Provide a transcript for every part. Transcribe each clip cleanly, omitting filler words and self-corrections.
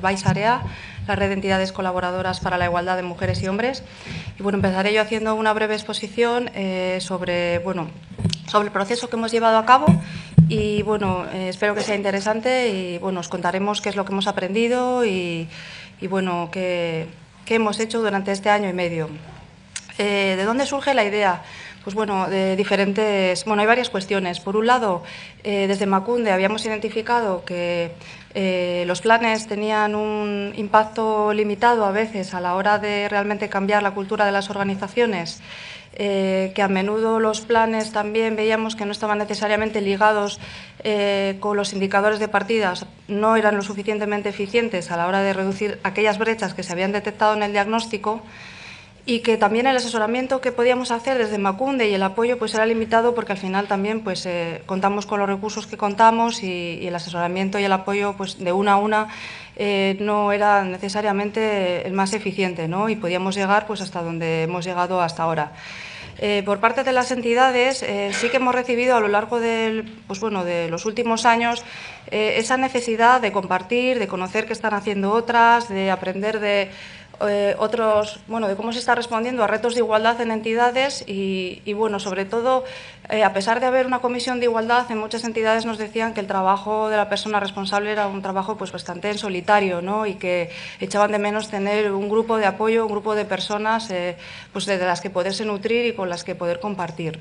Bai Sarea, la red de entidades colaboradoras para la igualdad de mujeres y hombres. Y bueno, empezaré yo haciendo una breve exposición sobre el proceso que hemos llevado a cabo y bueno, espero que sea interesante y bueno, os contaremos qué es lo que hemos aprendido y bueno, qué hemos hecho durante este año y medio. ¿De dónde surge la idea? Pues bueno, hay varias cuestiones. Por un lado, desde Emakunde habíamos identificado que los planes tenían un impacto limitado a veces a la hora de realmente cambiar la cultura de las organizaciones, que a menudo los planes también veíamos que no estaban necesariamente ligados con los indicadores de partidas, no eran lo suficientemente eficientes a la hora de reducir aquellas brechas que se habían detectado en el diagnóstico, y que también el asesoramiento que podíamos hacer desde Emakunde y el apoyo pues era limitado porque al final también pues contamos con los recursos que contamos y el asesoramiento y el apoyo pues de una a una no era necesariamente el más eficiente, ¿no? Y podíamos llegar pues hasta donde hemos llegado hasta ahora. Por parte de las entidades sí que hemos recibido a lo largo de los últimos años esa necesidad de compartir, de conocer qué están haciendo otras, de aprender de cómo se está respondiendo a retos de igualdad en entidades y bueno, sobre todo, a pesar de haber una comisión de igualdad, en muchas entidades nos decían que el trabajo de la persona responsable era un trabajo pues bastante en solitario, ¿no? Y que echaban de menos tener un grupo de apoyo, un grupo de personas de las que poderse nutrir y con las que poder compartir.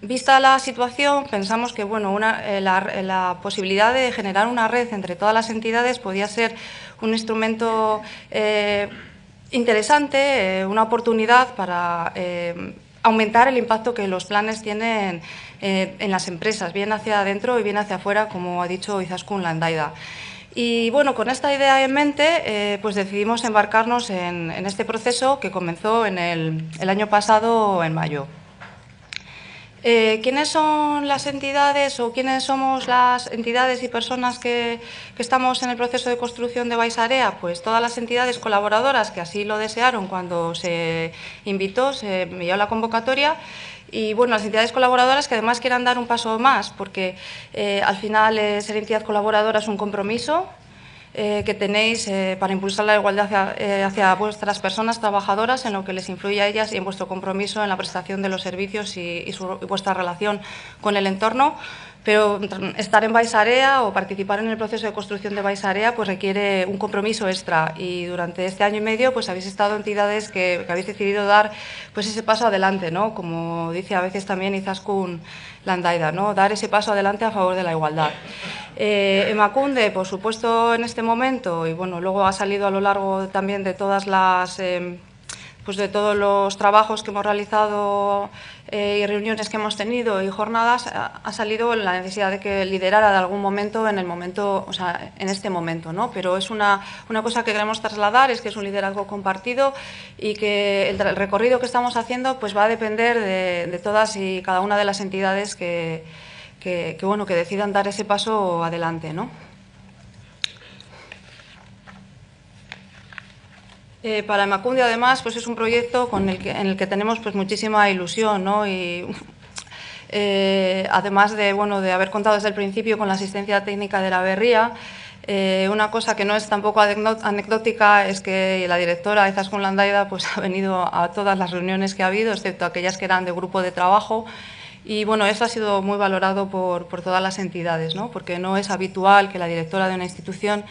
Vista la situación, pensamos que bueno, la posibilidad de generar una red entre todas las entidades podía ser un instrumento interesante, una oportunidad para aumentar el impacto que los planes tienen en las empresas, bien hacia adentro y bien hacia afuera, como ha dicho Izaskun Landaida. Y bueno, con esta idea en mente, pues decidimos embarcarnos en este proceso que comenzó el año pasado, en mayo. ¿Quiénes son las entidades o quiénes somos las entidades y personas que estamos en el proceso de construcción de Bai Sarea? Pues todas las entidades colaboradoras que así lo desearon cuando se invitó, se envió la convocatoria. Y bueno, las entidades colaboradoras que además quieran dar un paso más, porque al final ser entidad colaboradora es un compromiso que tenéis para impulsar la igualdad hacia vuestras personas trabajadoras, en lo que les influye a ellas y en vuestro compromiso en la prestación de los servicios y vuestra relación con el entorno. Pero estar en Bai Sarea o participar en el proceso de construcción de Bai Sarea pues requiere un compromiso extra, y durante este año y medio pues habéis estado entidades que habéis decidido dar pues ese paso adelante, ¿no? Como dice a veces también Izaskun Landaida, ¿no? Dar ese paso adelante a favor de la igualdad. Emakunde, por supuesto, en este momento, y bueno, luego ha salido a lo largo también de todas las de todos los trabajos que hemos realizado y reuniones que hemos tenido y jornadas, ha salido la necesidad de que liderara de algún momento en este momento, ¿no? Pero es una cosa que queremos trasladar, es que es un liderazgo compartido y que el recorrido que estamos haciendo pues va a depender de todas y cada una de las entidades que decidan dar ese paso adelante, ¿no? Para Emakunde, además, pues es un proyecto en el que tenemos pues muchísima ilusión, ¿no? Y además de haber contado desde el principio con la asistencia técnica de Eraberria, una cosa que no es tampoco anecdótica es que la directora Izaskun Landaida pues ha venido a todas las reuniones que ha habido, excepto aquellas que eran de grupo de trabajo. Y bueno, esto ha sido muy valorado por todas las entidades, ¿no? Porque no es habitual que la directora de una institución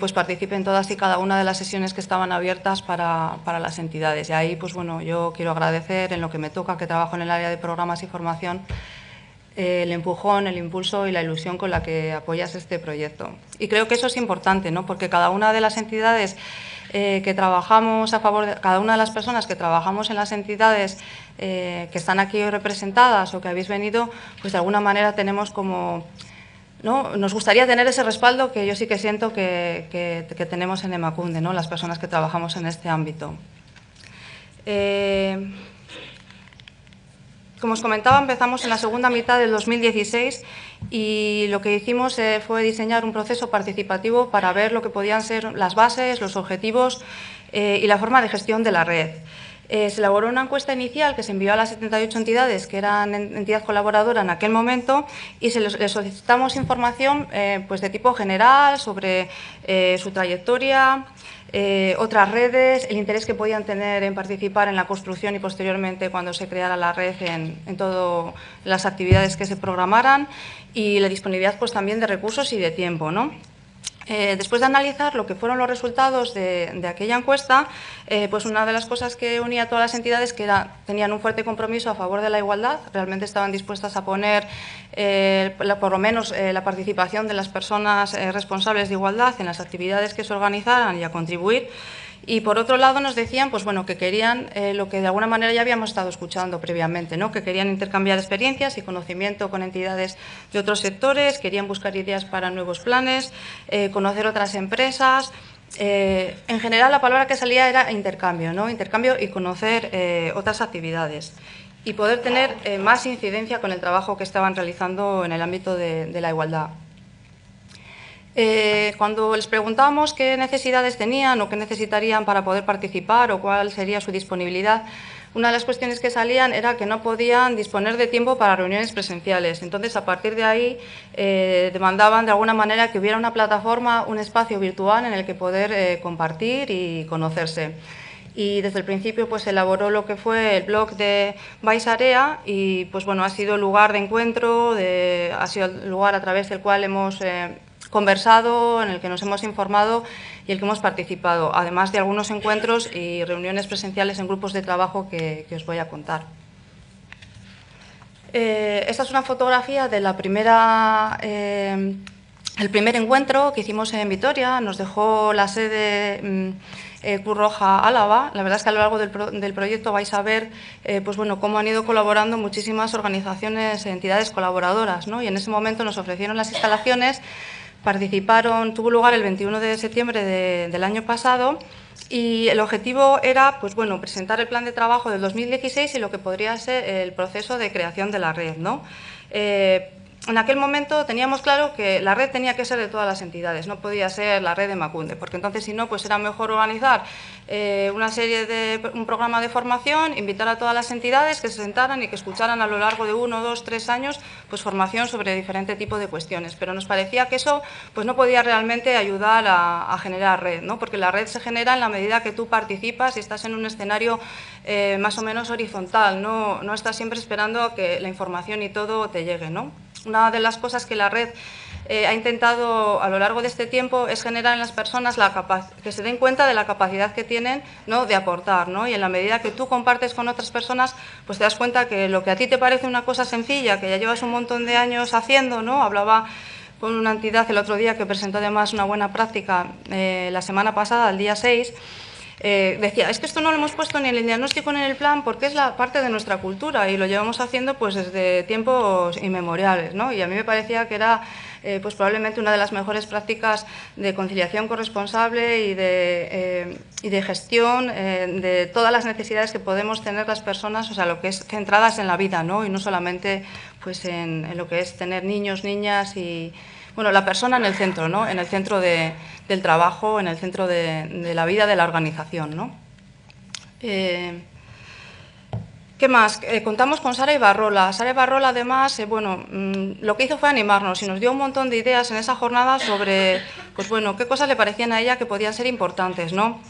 pues participe en todas y cada una de las sesiones que estaban abiertas para las entidades. Y ahí, pues bueno, yo quiero agradecer en lo que me toca, que trabajo en el área de programas y formación, el empujón, el impulso y la ilusión con la que apoyas este proyecto. Y creo que eso es importante, ¿no? Porque cada una de las entidades cada una de las personas que trabajamos en las entidades que están aquí hoy representadas o que habéis venido, pues de alguna manera tenemos como, ¿no? Nos gustaría tener ese respaldo que yo sí que siento que tenemos en Emakunde, ¿no? Las personas que trabajamos en este ámbito. Como os comentaba, empezamos en la segunda mitad del 2016 y lo que hicimos fue diseñar un proceso participativo para ver lo que podían ser las bases, los objetivos y la forma de gestión de la red. Se elaboró una encuesta inicial que se envió a las 78 entidades, que eran entidad colaboradora en aquel momento, y se les solicitamos información pues de tipo general sobre su trayectoria, otras redes, el interés que podían tener en participar en la construcción y posteriormente cuando se creara la red en todas las actividades que se programaran, y la disponibilidad pues también de recursos y de tiempo, ¿no? Después de analizar lo que fueron los resultados de aquella encuesta, pues una de las cosas que unía a todas las entidades que era, tenían un fuerte compromiso a favor de la igualdad, realmente estaban dispuestas a poner por lo menos la participación de las personas responsables de igualdad en las actividades que se organizaran y a contribuir. Y por otro lado nos decían pues bueno, que querían lo que de alguna manera ya habíamos estado escuchando previamente, ¿no? Que querían intercambiar experiencias y conocimiento con entidades de otros sectores, querían buscar ideas para nuevos planes, conocer otras empresas. En general la palabra que salía era intercambio, ¿no? Intercambio y conocer otras actividades y poder tener más incidencia con el trabajo que estaban realizando en el ámbito de la igualdad. Cuando les preguntamos qué necesidades tenían o qué necesitarían para poder participar o cuál sería su disponibilidad, una de las cuestiones que salían era que no podían disponer de tiempo para reuniones presenciales. Entonces, a partir de ahí, demandaban de alguna manera que hubiera una plataforma, un espacio virtual en el que poder compartir y conocerse. Y desde el principio pues elaboró lo que fue el blog de Bai Sarea y pues bueno, ha sido lugar de encuentro, ha sido el lugar a través del cual hemos conversado, en el que nos hemos informado y el que hemos participado, además de algunos encuentros y reuniones presenciales en grupos de trabajo que os voy a contar. Esta es una fotografía de la primera, el primer encuentro que hicimos en Vitoria, nos dejó la sede Kutxa Álava. La verdad es que a lo largo del proyecto vais a ver pues bueno, cómo han ido colaborando muchísimas organizaciones, entidades colaboradoras, ¿no? Y en ese momento nos ofrecieron las instalaciones. Participaron, tuvo lugar el 21 de septiembre del año pasado y el objetivo era pues bueno, presentar el plan de trabajo del 2016 y lo que podría ser el proceso de creación de la red, ¿no? En aquel momento teníamos claro que la red tenía que ser de todas las entidades, no podía ser la red de Emakunde, porque entonces si no, pues era mejor organizar un programa de formación, invitar a todas las entidades que se sentaran y que escucharan a lo largo de 1, 2, 3 años pues formación sobre diferente tipo de cuestiones. Pero nos parecía que eso pues no podía realmente ayudar a generar red, ¿no? Porque la red se genera en la medida que tú participas y estás en un escenario más o menos horizontal, no estás siempre esperando a que la información y todo te llegue, ¿no? Una de las cosas que la red ha intentado a lo largo de este tiempo es generar en las personas que se den cuenta de la capacidad que tienen, ¿no? De aportar, ¿no? Y en la medida que tú compartes con otras personas, pues te das cuenta que lo que a ti te parece una cosa sencilla, que ya llevas un montón de años haciendo, ¿no? Hablaba con una entidad el otro día que presentó además una buena práctica la semana pasada, el día 6, decía, es que esto no lo hemos puesto ni en el diagnóstico ni en el plan porque es la parte de nuestra cultura y lo llevamos haciendo pues desde tiempos inmemoriales, ¿no? Y a mí me parecía que era pues probablemente una de las mejores prácticas de conciliación corresponsable y de gestión de todas las necesidades que podemos tener las personas, o sea, lo que es centradas en la vida, ¿no? Y no solamente pues en lo que es tener niños, niñas y bueno, la persona en el centro, ¿no? En el centro del trabajo, en el centro de la vida de la organización, ¿no? ¿Qué más? Contamos con Sara Ibarrola. Sara Ibarrola, además, bueno, lo que hizo fue animarnos y nos dio un montón de ideas en esa jornada sobre, pues bueno, qué cosas le parecían a ella que podían ser importantes, ¿no?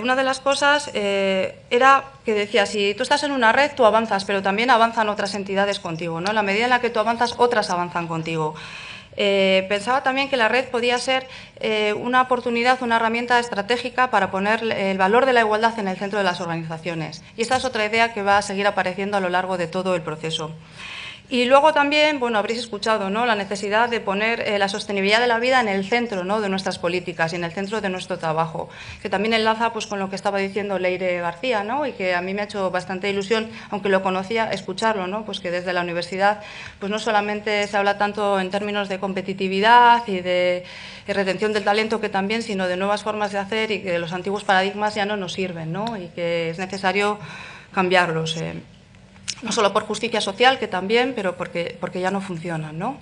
Una de las cosas era que decía, si tú estás en una red, tú avanzas, pero también avanzan otras entidades contigo, ¿no? En la medida en la que tú avanzas, otras avanzan contigo. Pensaba también que la red podía ser una oportunidad, una herramienta estratégica para poner el valor de la igualdad en el centro de las organizaciones. Y esta es otra idea que va a seguir apareciendo a lo largo de todo el proceso. Y luego también, bueno, habréis escuchado, ¿no?, la necesidad de poner la sostenibilidad de la vida en el centro, ¿no?, de nuestras políticas y en el centro de nuestro trabajo, que también enlaza pues con lo que estaba diciendo Leire García, ¿no?, y que a mí me ha hecho bastante ilusión, aunque lo conocía, escucharlo, ¿no?, pues que desde la universidad pues no solamente se habla tanto en términos de competitividad y de retención del talento que también, sino de nuevas formas de hacer y que los antiguos paradigmas ya no nos sirven, ¿no?, y que es necesario cambiarlos. No solo por justicia social, que también, pero porque ya no funcionan, ¿no?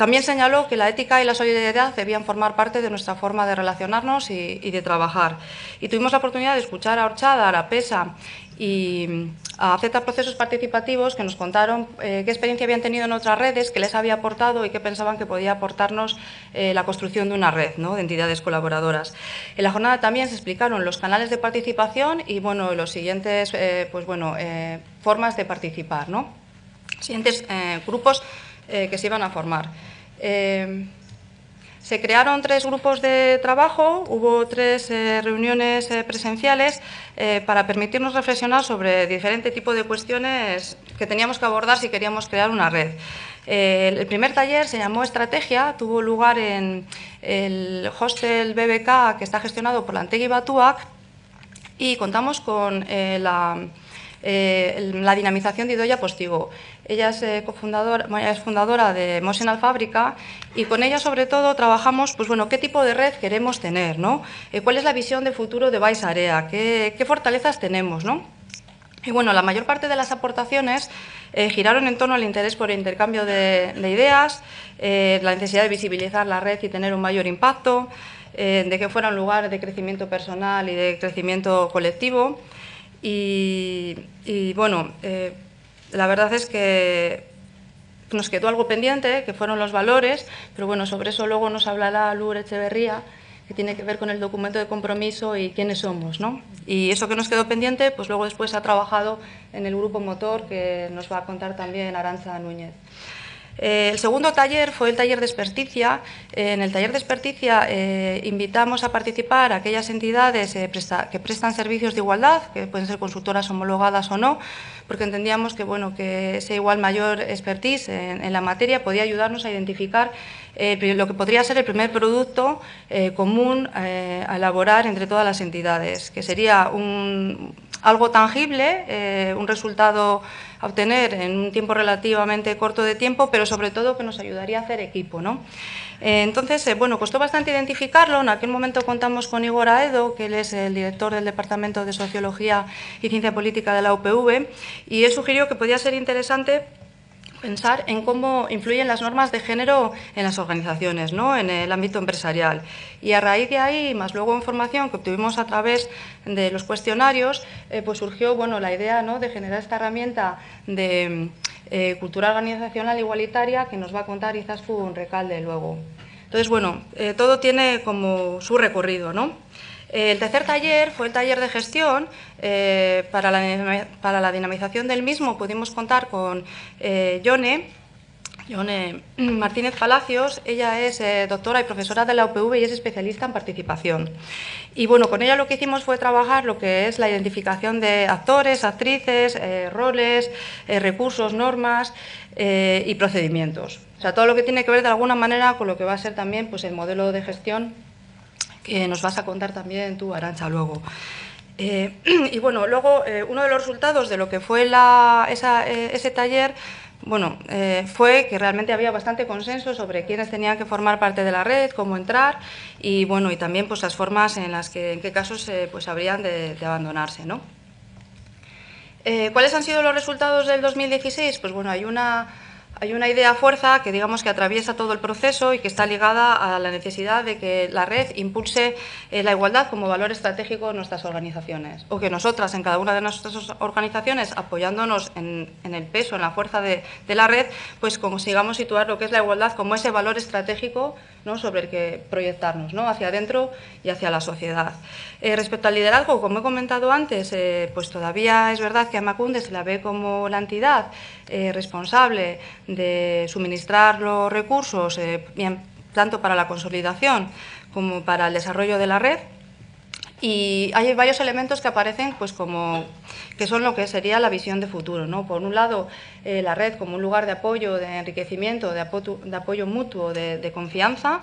También señaló que la ética y la solidaridad debían formar parte de nuestra forma de relacionarnos y de trabajar. Y tuvimos la oportunidad de escuchar a Orchada, a la Pesa y a Z procesos participativos que nos contaron qué experiencia habían tenido en otras redes, qué les había aportado y qué pensaban que podía aportarnos la construcción de una red, ¿no?, de entidades colaboradoras. En la jornada también se explicaron los canales de participación y bueno, los siguientes formas de participar, ¿no?, siguientes grupos que se iban a formar. Se crearon 3 grupos de trabajo, hubo 3 reuniones presenciales para permitirnos reflexionar sobre diferente tipo de cuestiones que teníamos que abordar si queríamos crear una red. El primer taller se llamó Estrategia, tuvo lugar en el hostel BBK que está gestionado por la Antegi Batuak y contamos con la dinamización de Idoia Postigo. Ella es fundadora de Motion Alfábrica y con ella sobre todo trabajamos qué tipo de red queremos tener, ¿no? ¿Cuál es la visión de futuro de Bai Sarea? ¿Qué fortalezas tenemos, ¿no? Y bueno, la mayor parte de las aportaciones giraron en torno al interés por el intercambio de ideas, la necesidad de visibilizar la red y tener un mayor impacto, de que fuera un lugar de crecimiento personal y de crecimiento colectivo. Y la verdad es que nos quedó algo pendiente, que fueron los valores, pero bueno, sobre eso luego nos hablará Lur Etxeberría, que tiene que ver con el documento de compromiso y quiénes somos, ¿no? Y eso que nos quedó pendiente, pues luego después se ha trabajado en el grupo motor, que nos va a contar también Arantxa Núñez. El segundo taller fue el taller de experticia. En el taller de experticia invitamos a participar a aquellas entidades que prestan servicios de igualdad, que pueden ser consultoras homologadas o no, porque entendíamos que, que ese mayor expertise en la materia podía ayudarnos a identificar lo que podría ser el primer producto común a elaborar entre todas las entidades, que sería algo tangible, un resultado a obtener en un tiempo relativamente corto de tiempo, pero sobre todo que nos ayudaría a hacer equipo, ¿no? Entonces, costó bastante identificarlo. En aquel momento contamos con Igor Aedo, que él es el director del Departamento de Sociología y Ciencia Política de la UPV, y él sugirió que podía ser interesante pensar en cómo influyen las normas de género en las organizaciones, ¿no?, en el ámbito empresarial. Y a raíz de ahí, más luego información que obtuvimos a través de los cuestionarios, surgió la idea, ¿no?, de generar esta herramienta de cultura organizacional igualitaria que nos va a contar Izaskun Rekalde luego. Entonces, todo tiene como su recorrido, ¿no? El tercer taller fue el taller de gestión. Para la dinamización del mismo pudimos contar con Yone Martínez Palacios. Ella es doctora y profesora de la UPV y es especialista en participación. Y con ella lo que hicimos fue trabajar lo que es la identificación de actores, actrices, roles, recursos, normas y procedimientos. O sea, todo lo que tiene que ver de alguna manera con lo que va a ser también el modelo de gestión que nos vas a contar también tú, Arantxa, luego. Uno de los resultados de lo que fue ese taller fue que realmente había bastante consenso sobre quiénes tenían que formar parte de la red, cómo entrar y, y también las formas en las que, en qué casos habrían de abandonarse, ¿no? ¿Cuáles han sido los resultados del 2016? Hay una idea fuerza que que atraviesa todo el proceso y que está ligada a la necesidad de que la red impulse la igualdad como valor estratégico en nuestras organizaciones, o que nosotras en cada una de nuestras organizaciones, apoyándonos en el peso, en la fuerza de la red, consigamos situar lo que es la igualdad como ese valor estratégico, ¿no?, sobre el que proyectarnos, ¿no?, hacia adentro y hacia la sociedad. Respecto al liderazgo, como he comentado antes, todavía es verdad que a Emakunde se la ve como la entidad responsable de suministrar los recursos, tanto para la consolidación como para el desarrollo de la red. Y hay varios elementos que aparecen que son lo que sería la visión de futuro, ¿no? Por un lado, la red como un lugar de apoyo, de enriquecimiento, de apoyo mutuo, de confianza,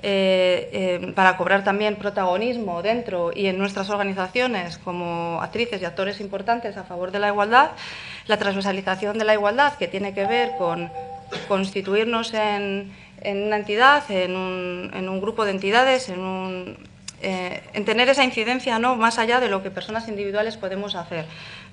para cobrar también protagonismo dentro y en nuestras organizaciones como actrices y actores importantes a favor de la igualdad, la transversalización de la igualdad, que tiene que ver con constituirnos en una entidad, en un grupo de entidades, en tener esa incidencia, ¿no?, más allá de lo que personas individuales podemos hacer,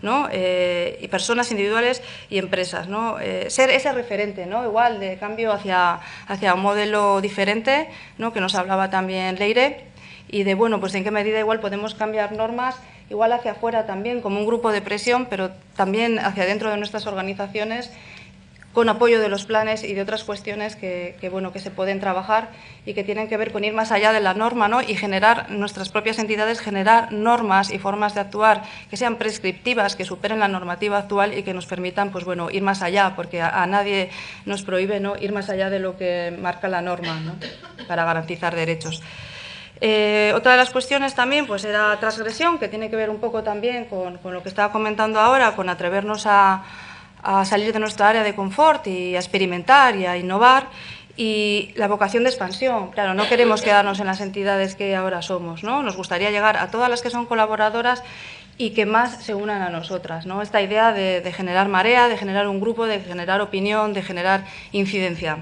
¿no?, y personas individuales y empresas, ¿no?, ser ese referente, ¿no?, igual de cambio hacia un modelo diferente, ¿no?, que nos hablaba también Leire, y de, bueno, pues en qué medida igual podemos cambiar normas, igual hacia afuera también, como un grupo de presión, pero también hacia dentro de nuestras organizaciones, con apoyo de los planes y de otras cuestiones que se pueden trabajar y que tienen que ver con ir más allá de la norma, ¿no?, y generar, nuestras propias entidades, generar normas y formas de actuar que sean prescriptivas, que superen la normativa actual y que nos permitan, pues bueno, ir más allá, porque a nadie nos prohíbe, ¿no?, ir más allá de lo que marca la norma, ¿no?, para garantizar derechos. Otra de las cuestiones también, pues, era transgresión, que tiene que ver un poco también con lo que estaba comentando ahora, con atrevernos a salir de nuestra área de confort y a experimentar y a innovar, y la vocación de expansión. Claro, no queremos quedarnos en las entidades que ahora somos, ¿no? Nos gustaría llegar a todas las que son colaboradoras y que más se unan a nosotras, ¿no? Esta idea de generar marea, de generar un grupo, de generar opinión, de generar incidencia.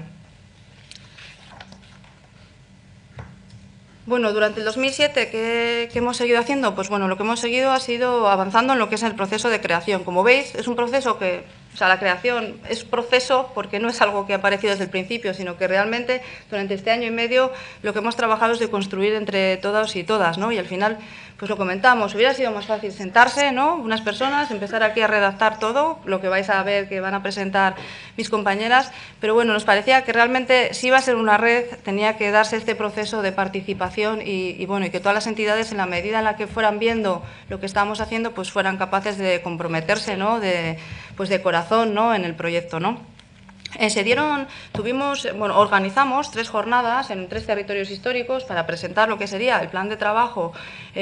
Bueno, durante el 2007, ¿qué hemos seguido haciendo? Pues bueno, lo que hemos seguido ha sido avanzando en lo que es el proceso de creación. Como veis, es un proceso que, o sea, la creación es proceso porque no es algo que ha aparecido desde el principio, sino que realmente durante este año y medio lo que hemos trabajado es de construir entre todos y todas, ¿no? Y al final, pues lo comentamos, hubiera sido más fácil sentarse, ¿no?, unas personas, empezar aquí a redactar todo, lo que vais a ver que van a presentar mis compañeras, pero bueno, nos parecía que realmente, si iba a ser una red, tenía que darse este proceso de participación. Y bueno, y que todas las entidades, en la medida en la que fueran viendo lo que estábamos haciendo, pues fueran capaces de comprometerse, ¿no?, de corazón, ¿no?, en el proyecto, ¿no? Organizamos 3 jornadas en 3 territorios históricos para presentar lo que sería el plan de trabajo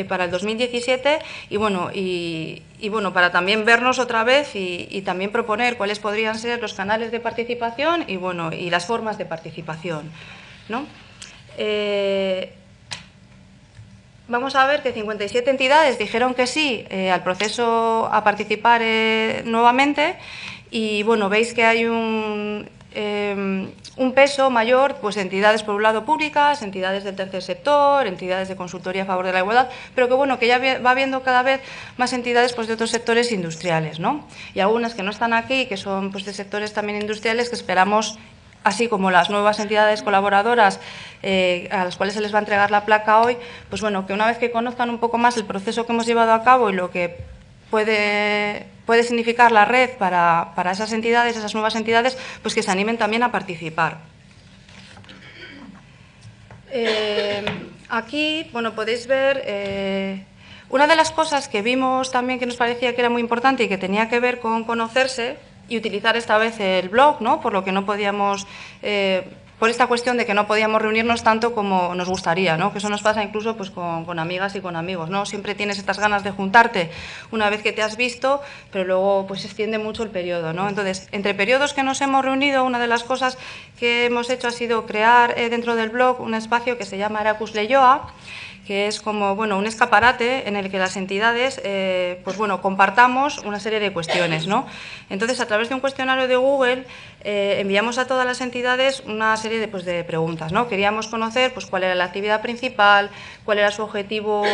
para el 2017 y para también vernos otra vez y también proponer cuáles podrían ser los canales de participación y las formas de participación, ¿no? Vamos a ver que 57 entidades dijeron que sí al proceso a participar nuevamente y, bueno, veis que hay un peso mayor, pues entidades por un lado públicas, entidades del tercer sector, entidades de consultoría a favor de la igualdad, pero que, bueno, que ya va habiendo cada vez más entidades, pues, de otros sectores industriales, ¿no? Y algunas que no están aquí, que son, pues, de sectores también industriales que esperamos, así como las nuevas entidades colaboradoras a las cuales se les va a entregar la placa hoy, pues bueno, que una vez que conozcan un poco más el proceso que hemos llevado a cabo y lo que puede significar la red para esas entidades, esas nuevas entidades, pues que se animen también a participar. Aquí, bueno, podéis ver... una de las cosas que vimos también que nos parecía que era muy importante y que tenía que ver con conocerse, y utilizar esta vez el blog, ¿no?, por lo que no podíamos, por esta cuestión de que no podíamos reunirnos tanto como nos gustaría, ¿no?, que eso nos pasa incluso, pues, con amigas y con amigos, ¿no? Siempre tienes estas ganas de juntarte una vez que te has visto, pero luego, pues, se extiende mucho el periodo, ¿no? Entonces, entre periodos que nos hemos reunido, una de las cosas que hemos hecho ha sido crear dentro del blog un espacio que se llama Erakus Leioa, que es como, bueno, un escaparate en el que las entidades, pues bueno, compartamos una serie de cuestiones, ¿no? Entonces, a través de un cuestionario de Google, enviamos a todas las entidades una serie de preguntas, ¿no? Queríamos conocer, pues, cuál era la actividad principal, cuál era su objetivo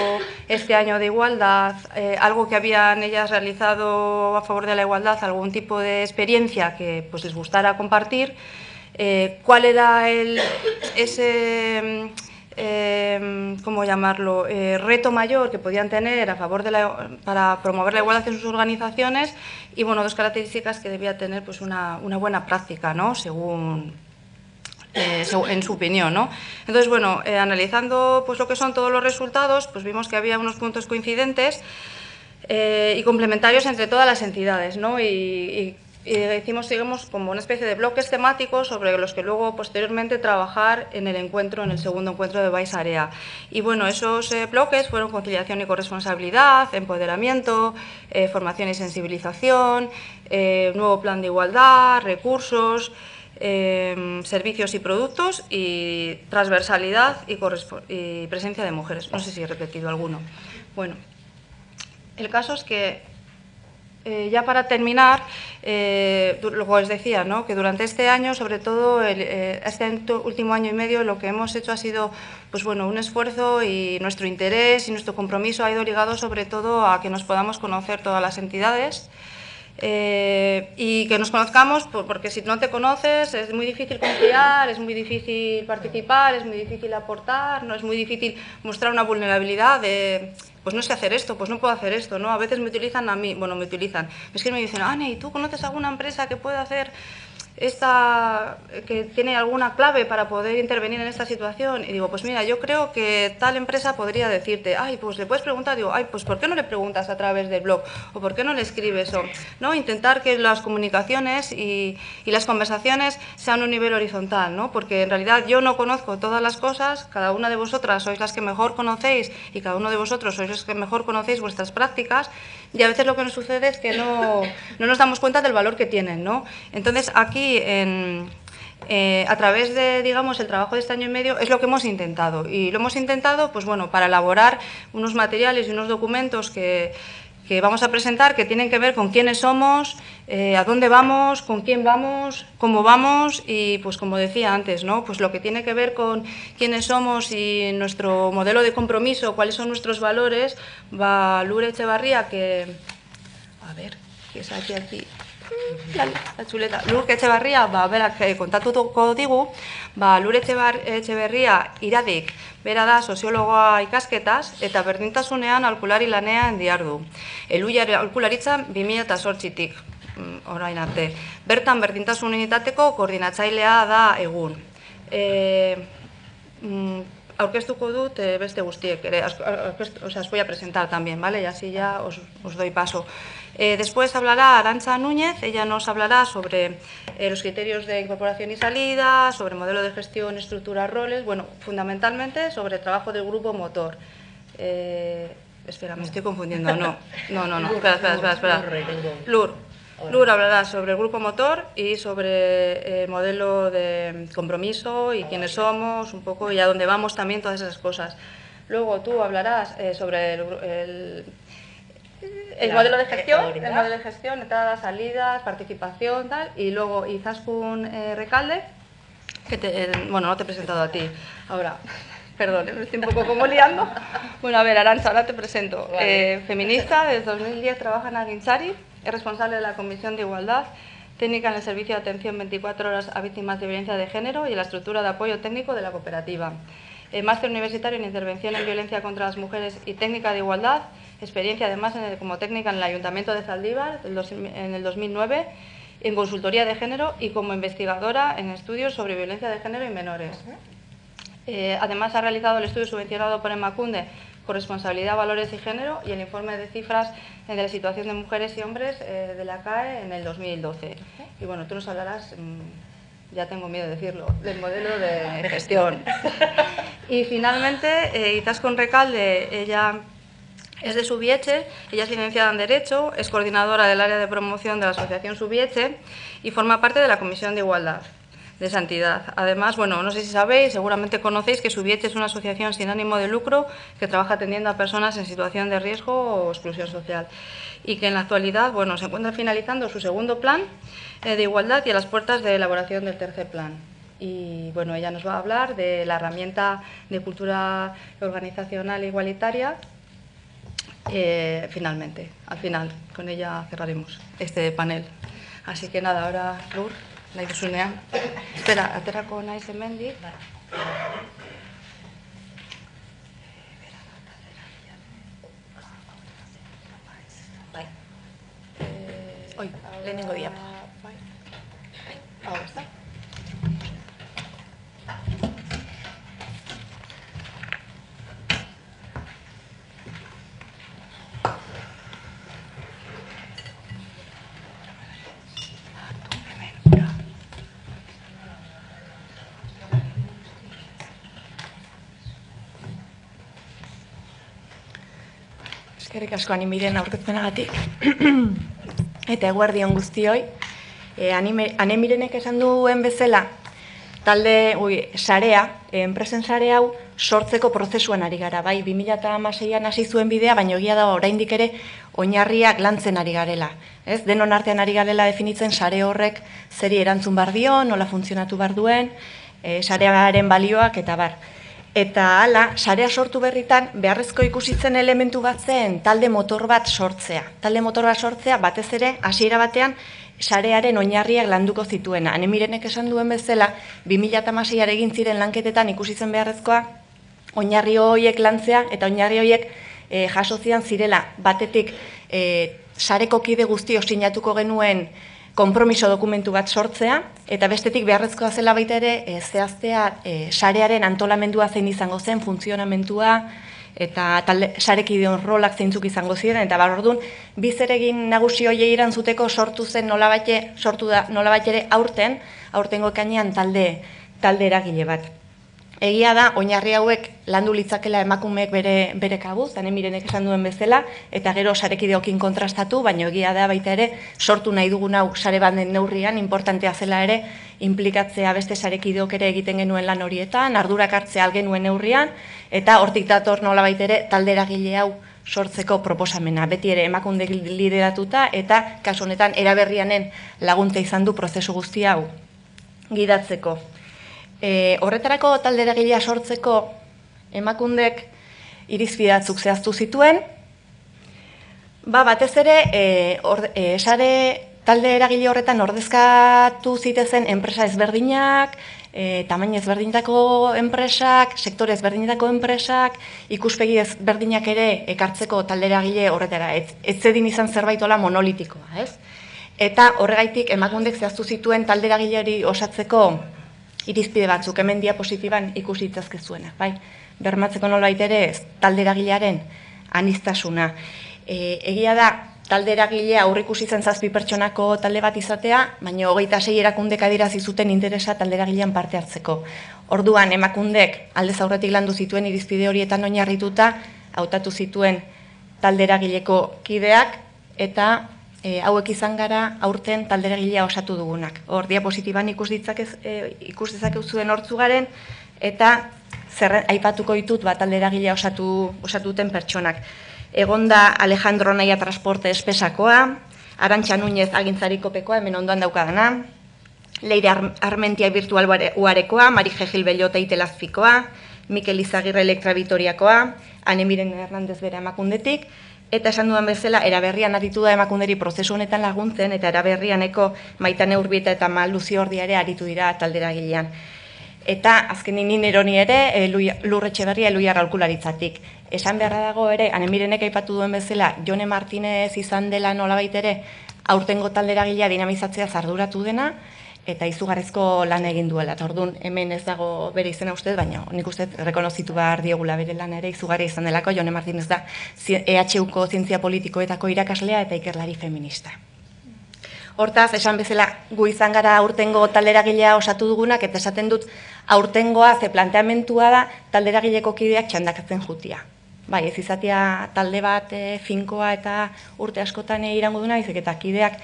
este año de igualdad, algo que habían ellas realizado a favor de la igualdad, algún tipo de experiencia que, pues, les gustara compartir, cuál era reto mayor que podían tener a favor de para promover la igualdad en sus organizaciones y, bueno, 2 características que debía tener, pues, una buena práctica, ¿no?, en su opinión, ¿no? Entonces, bueno, analizando, pues, lo que son todos los resultados, pues vimos que había unos puntos coincidentes y complementarios entre todas las entidades, ¿no? Y seguimos como una especie de bloques temáticos sobre los que luego posteriormente trabajar en el encuentro, en el segundo encuentro de Bai Sarea. Y bueno, esos bloques fueron conciliación y corresponsabilidad, empoderamiento, formación y sensibilización, nuevo plan de igualdad, recursos, servicios y productos y transversalidad y presencia de mujeres. No sé si he repetido alguno. Bueno, el caso es que Ya para terminar, luego os decía, ¿no?, que durante este año, sobre todo este último año y medio, lo que hemos hecho ha sido, pues bueno, un esfuerzo, y nuestro interés y nuestro compromiso ha ido ligado sobre todo a que nos podamos conocer todas las entidades. Y que nos conozcamos, porque si no te conoces es muy difícil confiar, es muy difícil participar, es muy difícil aportar, no es muy difícil mostrar una vulnerabilidad de, pues no sé hacer esto, pues no puedo hacer esto, ¿no? A veces me utilizan a mí, bueno, me utilizan, es que me dicen, Ane, ¿y tú conoces alguna empresa que pueda hacer esta, que tiene alguna clave para poder intervenir en esta situación? Y digo, pues mira, yo creo que tal empresa podría decirte, ay, pues le puedes preguntar, digo, ay, pues ¿por qué no le preguntas a través del blog? ¿O por qué no le escribes? O, ¿no? Intentar que las comunicaciones y las conversaciones sean un nivel horizontal, ¿no? Porque en realidad yo no conozco todas las cosas, cada una de vosotras sois las que mejor conocéis y cada uno de vosotros sois los que mejor conocéis vuestras prácticas, y a veces lo que nos sucede es que no nos damos cuenta del valor que tienen, ¿no? Entonces, aquí a través de, digamos, el trabajo de este año y medio es lo que hemos intentado, y lo hemos intentado, pues bueno, para elaborar unos materiales y unos documentos que vamos a presentar, que tienen que ver con quiénes somos, a dónde vamos, con quién vamos, cómo vamos y, pues como decía antes, ¿no?, pues lo que tiene que ver con quiénes somos y nuestro modelo de compromiso, cuáles son nuestros valores, va Lur Etxeberria, que, a ver, que es aquí. La chuleta. Lur Etxeberria, ba, berak kontatuko digu, ba, Lur Etxeberria Iradik, bera da soziologoa ikasketaz, eta berdintasunean aholkulari lanean diardu. Elhuyar aholkularitza 2008tik, orain arte. Bertan berdintasun unitateko koordinatzailea da egun. Aurkeztuko dut beste guztiek ere, os voy a presentar también, ¿vale? Y así ya os doy paso. Después hablará Arantxa Núñez, ella nos hablará sobre los criterios de incorporación y salida, sobre modelo de gestión, estructura, roles, bueno, fundamentalmente sobre el trabajo del grupo motor. Espera, me estoy confundiendo, no, espera. Lur hablará sobre el grupo motor y sobre el modelo de compromiso y quiénes somos, un poco, y a dónde vamos también, todas esas cosas. Luego tú hablarás sobre el modelo de gestión, entradas, salidas, participación, tal, y luego Izaskun Rekalde, que bueno, no te he presentado a ti, ahora, perdón, me estoy un poco como liando. Bueno, a ver, Arantxa, ahora te presento. Vale. Feminista, desde 2010 trabaja en Agintzari, es responsable de la Comisión de Igualdad, técnica en el servicio de atención 24 horas a víctimas de violencia de género y en la estructura de apoyo técnico de la cooperativa. Máster universitario en intervención en violencia contra las mujeres y técnica de igualdad, experiencia además como técnica en el Ayuntamiento de Zaldívar en el 2009, en consultoría de género y como investigadora en estudios sobre violencia de género y menores. Además ha realizado el estudio subvencionado por Emakunde, Corresponsabilidad, Valores y Género, y el informe de cifras de la situación de mujeres y hombres de la CAE en el 2012. Y bueno, tú nos hablarás, ya tengo miedo de decirlo, del modelo de gestión. Y finalmente, Izaskun Rekalde, ella es de Subietxe, ella es licenciada en Derecho, es coordinadora del área de promoción de la asociación Subietxe y forma parte de la Comisión de Igualdad de esa entidad. Además, bueno, no sé si sabéis, seguramente conocéis que Subietxe es una asociación sin ánimo de lucro que trabaja atendiendo a personas en situación de riesgo o exclusión social, y que en la actualidad, bueno, se encuentra finalizando su segundo plan de igualdad y a las puertas de elaboración del tercer plan. Y bueno, ella nos va a hablar de la herramienta de cultura organizacional e igualitaria. Finalmente, al final, con ella cerraremos este panel. Así que nada, ahora Lur, la ilusunea. Espera, aterrako naiz hemendik. Oi, lehenengo dia. Hau, ez da? Eskerrik asko Ane Miren aurkezpenagatik. Eta eguerdi on guztioi. Ane Mirenek esan duen bezala, enpresen sare hau sortzeko prozesuan ari gara, bai, 2016an hasi zuen bidea, baina egia da oraindik ere oinarriak lantzen ari garela. Denon artean ari garela definitzen sare horrek zeri erantzun behar dio, nola funtzionatu behar duen, sarearen balioak eta bar. Eta hala, sarea sortu berritan, beharrezko ikusitzen elementu bat zen talde motor bat sortzea. Talde motor bat sortzea, batez ere, hasiera batean, sarearen oinarriak landuko zituena. Ane Mirenek esan duen bezala, 2016 egin ziren lanketetan ikusitzen beharrezkoa, oinarri horiek lantzea eta oinarri horiek jasozian zirela. Batetik, sareko kide guztio sinatuko genuen konpromiso dokumentu bat sortzea, eta bestetik beharrezkoa zela baita ere zehaztea sarearen antolamendua zein izango zen, funtzionamentua, eta sarekideon rolak zeintzuk izango ziren, eta bar orduan, bizeregin nagusi hoiei erantzuteko sortu zen nolabait ere aurtengo ekainean talde eragile bat. Egia da, oinarri hauek landu litzakela emakumeek bere kabuz, Ane Mirenek esan duen bezala, eta gero sarekideokin kontrastatu, baina egia da baita ere sortu nahi dugun hau sare bat den neurrian, inportantea zela ere implikatzea beste sarekideok ere egiten genuen lan horietan, ardurak hartzea algenuen neurrian, eta hortik dator nola baita ere talde eragile hau sortzeko proposamena. Beti ere Emakunde lideratuta eta kasu honetan Eraberrianen laguntza izan du prozesu guzti hau gidatzeko. Horretarako talde eragilea sortzeko Emakundek irizpidatzuk zehaztu zituen. Batez ere, sare talde eragile horretan ordezkatu zitezen enpresa ezberdinak, tamaina ezberdinetako enpresak, sektore ezberdinetako enpresak, ikuspegi ezberdinak ere ekartzeko talde eragile horretara. Ez zedin izan zerbaitola monolitikoa. Eta horregaitik Emakundek zehaztu zituen talde eragile hori osatzeko irizpide batzuk, hemen diapositiban ikusi itzazkezuenak, bai, bermatzeko nola itere ez, talde eragilearen anistasuna. Egia da, talde eragilea aurrikusi zen 7 pertsonako talde bat izatea, baina 26 erakundek adierazi zuten interesa talde eragilean parte hartzeko. Orduan, Emakundek aldez aurretik landu zituen irizpide horietan oinarrituta, hautatu zituen talde eragileko kideak, eta hauek izan gara aurten talderagilea osatu dugunak. Hor diapositiban ikus dezakegu zuen hortzu garen, eta aipatuko ditut talderagilea osatu duten pertsonak. Egon da Alejandro Nahia Transporte Espesakoa, Arantxa Núñez Agintzariko pekoa, hemen ondoan daukadana, Leire Armentia Virtual Uarekoa, Marije Gil Bellota Itelazpikoa, Mikel Izagirre Elektrabitoriakoa, Ane Miren Fernández bera Emakundetik, eta esan duan bezala, Eraberrian aritu da Emakunderi prozesu honetan laguntzen, eta Eraberrianeko Maitane Urbieta eta Maluzordiare aritu dira talderagilean. Eta azkenin nironi ere, Lur Etxeberria Iradi. Esan beharra dago ere, Ane Mirenek aipatu duen bezala, Jone Martinez izan dela nolabait ere, aurtengo talderagilea dinamizatzea arduratu dena, eta izugarrezko lan egin duela. Orduan, hemen ez dago bere izena uste, baina nik uste rekonozitu behar diogula bere lan ere izugarri izan delako. Jone Martínez da EHUko zientzia politikoetako irakaslea eta ikerlari feminista. Hortaz, esan bezala, gu izan gara aurtengo talderagilea osatu dugunak, eta esaten dut aurtengoa ze planteamentua da talderagileko kideak txandakatzen jutia. Bai, ez izatea talde bat finkoa eta urte askotan irango duna, izek eta kideak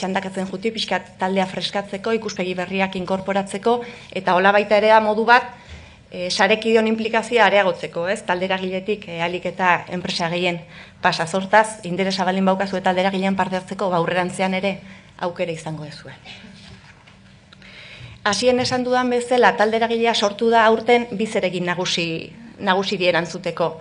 txandakatzen juti, pixkat taldea freskatzeko, ikuspegi berriak inkorporatzeko, eta hola baita ere modu bat, sarekideon implikazioa areagotzeko, talde eragiletik ahalik eta enpresa gehien pasa. Hortaz, interesa baldin badaukazu talde eragilean parte hartzeko, aurrerantzean ere aukera izango duzue. Hasieran esan dudan bezala, talde eragilea sortu da aurten bi zeregin nagusiri erantzuteko.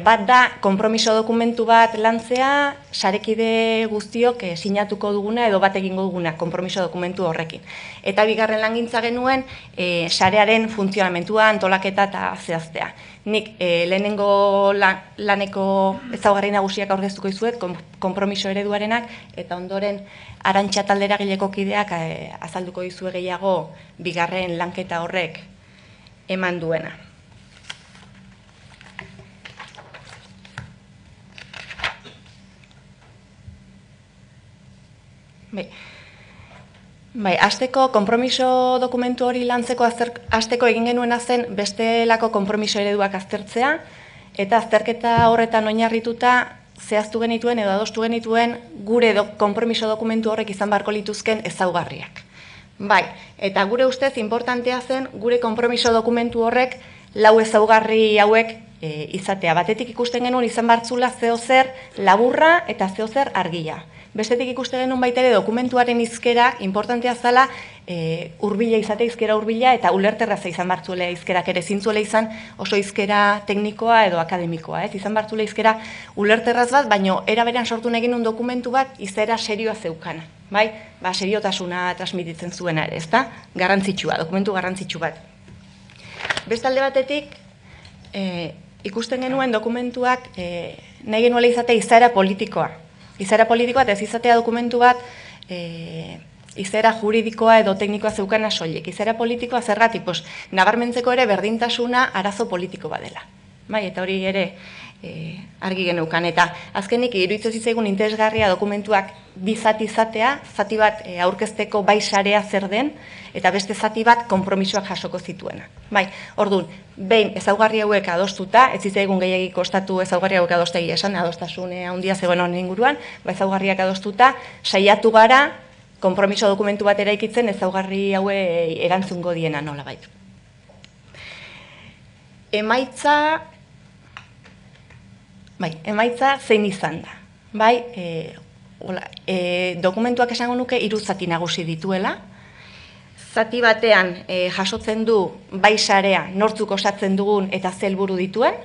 Bat da, konpromiso dokumentu bat lantzea, sarekide guztiok sinatuko duguna edo bat egingo duguna, konpromiso dokumentu horrekin. Eta bigarren langintza genuen, sarearen funtzionamentua, antolaketa eta zehaztea. Nik lehenengo laneko ezaugarri nagusiak aurkeztuko dizuet, konpromiso ereduarenak, eta ondoren Arantxa talderagileko kideak azalduko dizue gehiago bigarren lanketa horrek eman duena. Bai, hasteko konpromiso dokumentu hori lantzeko hasteko egin genuena zen bestelako konpromiso ereduak aztertzea, eta azterketa horretan oinarrituta zehaztu genituen edo adostu genituen gure konpromiso dokumentu horrek izan beharko lituzken ezaugarriak. Bai, eta gure ustez importantea zen gure konpromiso dokumentu horrek lau ezaugarri hauek izatea. Batetik ikusten genuen izan bartzula zeo zer laburra eta zeo zer argia. Bestetik ikusten genuen baitere dokumentuaren izkera importantea zala urbila izate, izkera urbila eta ulerterraza izan bartzulea izkerak ere, zintzuela izan oso izkera teknikoa edo akademikoa. Izan bartzulea izkera ulerterraz bat, baina eraberan sortu negin un dokumentu bat izera serioa zeukana. Bai, seriotasuna transmititzen zuena ere, ezta? Garrantzitsua, dokumentu garrantzitsu bat. Bestalde batetik, ikusten genuen dokumentuak nahi genuela izate izaera politikoa. Izaera politikoa eta ez izatea dokumentu bat izaera juridikoa edo teknikoa zeukana soilik. Izaera politikoa zergatik, nabarmentzeko ere berdintasuna arazo politiko badela. Bai, eta hori ere argi geneukan. Eta azkenik iruditzen zitzaigun interesgarria dokumentuak bi zati izatea, zati bat aurkezteko Bai Sarea zer den, eta beste zati bat konpromisoak jasoko zituena. Bai, orduan, behin ezaugarri hauek adostuta, ez zitzaigun gehiagi kostatu ezaugarri hauek adostegia esan, adostasunea handia zegoen honen inguruan, ezaugarriak adostuta, saiatu gara, konpromiso dokumentu bat eraikitzen ezaugarri hauei erantzungo diena nolabait. Emaitza zein izan da. Bai, dokumentuak esango nuke hiru zati nagusi dituela. Zati batean jasotzen du Bai Sarea nortzuk osatzen dugun eta ze helburu dituen,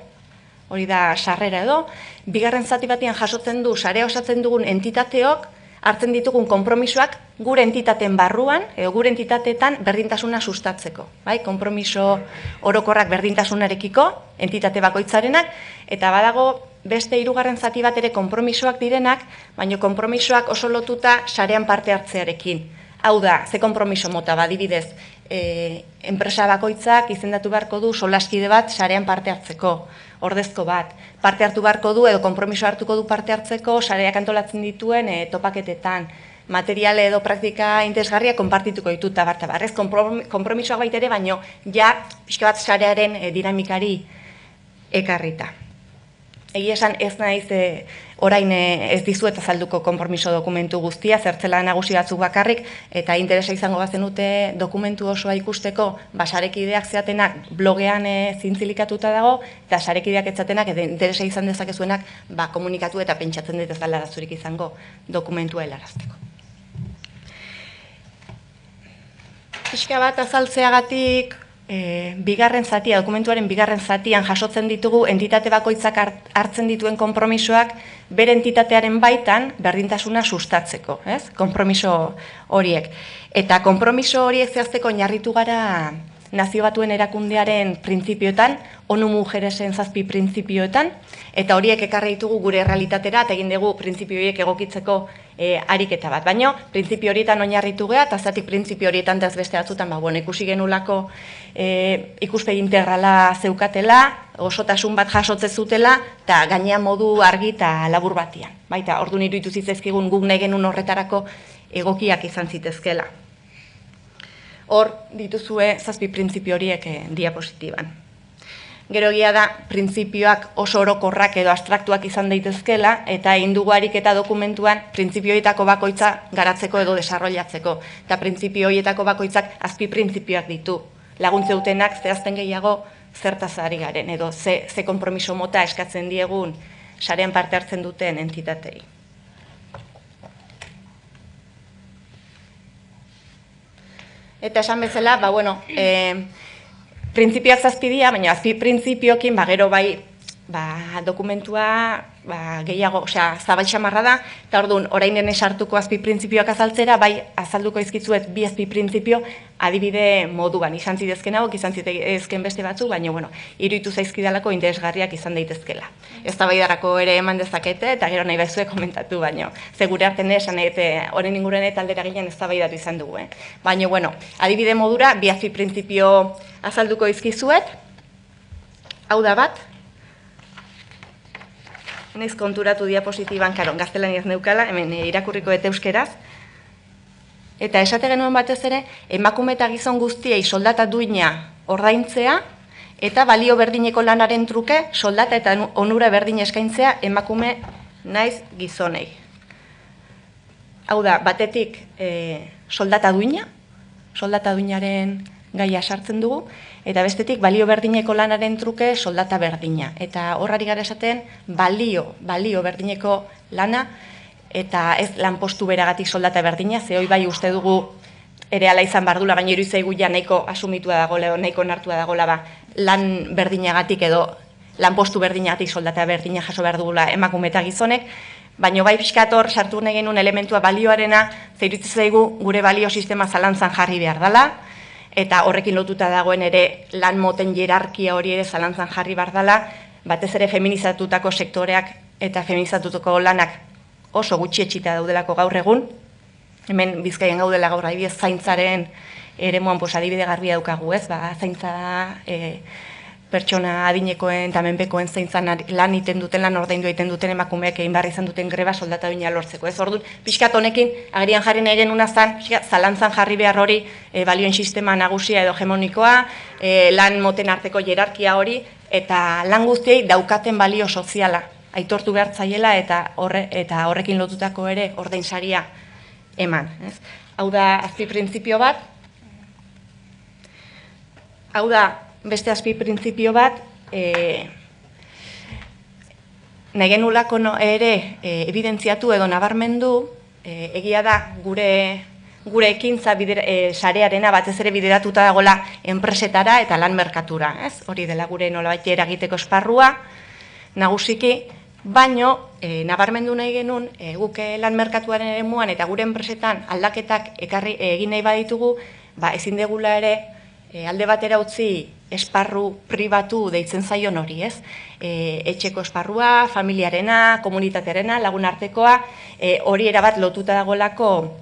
hori da sarrera edo. Bigarren zati batean jasotzen du sarea osatzen dugun entitateok hartzen ditugun konpromisoak gure entitateen barruan edo gure entitateetan berdintasuna sustatzeko. Konpromiso orokorrak berdintasunarekiko, entitate bakoitzarenak, eta badago beste hirugarren zati bat ere konpromisoak direnak, baina konpromisoak oso lotuta sarean parte hartzearekin. Hau da, ze konpromiso mota badibidez, enpresa bakoitzak izendatu beharko du solaskide bat sarean parte hartzeko, ordezko bat. Parte hartu beharko du edo konpromiso hartuko du parte hartzeko, sareak antolatzen dituen topaketetan. Materiale edo praktika interesgarria konpartituko ditu eta bartabarrez. Konpromisoak baitere, baino, ja, pixka bat sarearen dinamikari ekarrita. Egi esan ez naiz orain ez dizuet azalduko konpromiso dokumentu guztia, zertzela nagusi batzuk bakarrik, eta interesa izango bazen dute dokumentu osoa ikusteko, sarekideak zeatenak blogean zintzilikatuta dago, eta sarekideak etzatenak interesa izan dezakezuenak komunikatu eta pentsatzen dut ez dela arazorik izango dokumentua helarazteko. Pixka bat azaltzeagatik, bigarren zatia, dokumentuaren bigarren zatian jasotzen ditugu entitate bakoitzak hartzen dituen konpromisoak bere entitatearen baitan berdintasuna sustatzeko, konpromiso horiek. Eta konpromiso horiek zehazteko oinarritu gara Nazio Batuen Erakundearen printzipioetan, ONU Mujeresen 7 printzipioetan, eta horiek ekarri ditugu gure realitatera eta egin dugu printzipioiek egokitzeko ariketa bat. Baina, printzipio horietan oinarritu geha, eta zatik printzipio horietan da beste batzutan, ikusi genulako ikuspegi integrala zeukatela, osotasun bat jasotze zutela, eta gainea modu argi eta labur batian. Baita, ordu niru iruditu zitzaizkigun guk nahi genuen horretarako egokiak izan zitezkela. Hor dituzue 7 printzipio horiek diapositiban. Gero egia da, printzipioak oso orokorrak edo abstraktuak izan daitezkela, eta indugu ariketa dokumentuan printzipioetako bakoitza garatzeko edo desarrollatzeko. Eta printzipioetako bakoitzak 7 printzipioak ditu. Laguntze dutenak zehazten gehiago zertazari garen, edo ze konpromiso mota eskatzen diegun sarean parte hartzen duten entitatei. Eta esan bezala, printzipioak 7, baina 7 printzipiokin, gero bai dokumentua gehiago, zabal xamarra da, eta orduan, orain ene sartuko 7 printzipioak azaltzera, bai azalduko izkitzuet 7 printzipio adibide moduan. Izan zitezken hauek, izan zitezken beste batzu, baina, iruditu zaizkidalako interesgarriak izan daitezkela. Ez da bai darako ere eman dezakete, eta gero nahi baizue komentatu, baina, zegure artean esan horren inguruan eta aldera ginen ez da bai datu izan dugu. Baina, adibide modura, 7 printzipio azalduko izkizuet, hau da bat, neiz konturatu diapositiban, karon, gaztelaniaz neukala, hemen irakurriko eta euskeraz. Eta esate genuen batez ere, emakume eta gizon guztiei soldata duina ordaintzea, eta balio berdineko lanaren truke soldata eta onura berdin eskaintzea emakume naiz gizonei. Hau da, batetik soldata duina, soldata duinaren gaia sartzen dugu, eta bestetik balio berdineko lanaren truke soldata berdina. Eta horrari gara esaten balio berdineko lana, eta ez lanpostu beragatik soldata berdina, ze hoi bai uste dugu ere ala izan bardula, baina iruizaigu ja nahiko asumitua dagoela, nahiko nartua dagoela, lan berdinagatik edo lanpostu berdinagatik soldata berdina jaso behar dugula emakume eta gizonek, baina bai pixkator sartu nahi genuen elementua balioarena, ze iruizaigu gure balio sistema zalantzan jarri behar dela, eta horrekin lotuta dagoen ere lan moten hierarkia hori ere zalantzan jarri behar dela, batez ere feminizatutako sektoreak eta feminizatutako lanak oso gutxi etxita daudelako gaur egun, hemen Bizkaian gaudela gaur adibidez zaintzaren eremuan adibide garbia daukagu, ez? Zaintza pertsona adinekoen eta menpekoen zaintzan lan egiten duten, lan ordaindua egiten duten emakumeek egin barri izan duten greba soldata duina lortzeko, ez? Orduan, pixkat honekin agerian jarri nahi genuna zan, zalantzan jarri behar hori balioen sistema nagusia edo hegemonikoa, lan moten arteko hierarkia hori, eta lan guztiei daukaten balio soziala aitortu behar zaiela eta horrekin lotutako ere ordainsaria eman. Hau da, azpiprintzipio bat. Hau da, beste azpiprintzipio bat, nahi genulako ere evidentziatu edo nabarmendu, egia da gure ekintza sarearena batez ere bideratuta dagoela enpresetara eta lan merkatura. Hori dela gure nolabait eragiteko esparrua, nagusiki, baino, nabarmendu nahi genuen, guk lan merkatuaren eremuan eta gure enpresetan aldaketak ekarri egin nahi baditugu, ezin degula ere alde batera utzi esparru pribatu deitzen zaion hori, ez? Etxeko esparrua, familiarena, komunitatearena, lagunartekoa, hori erabat lotuta dagoelako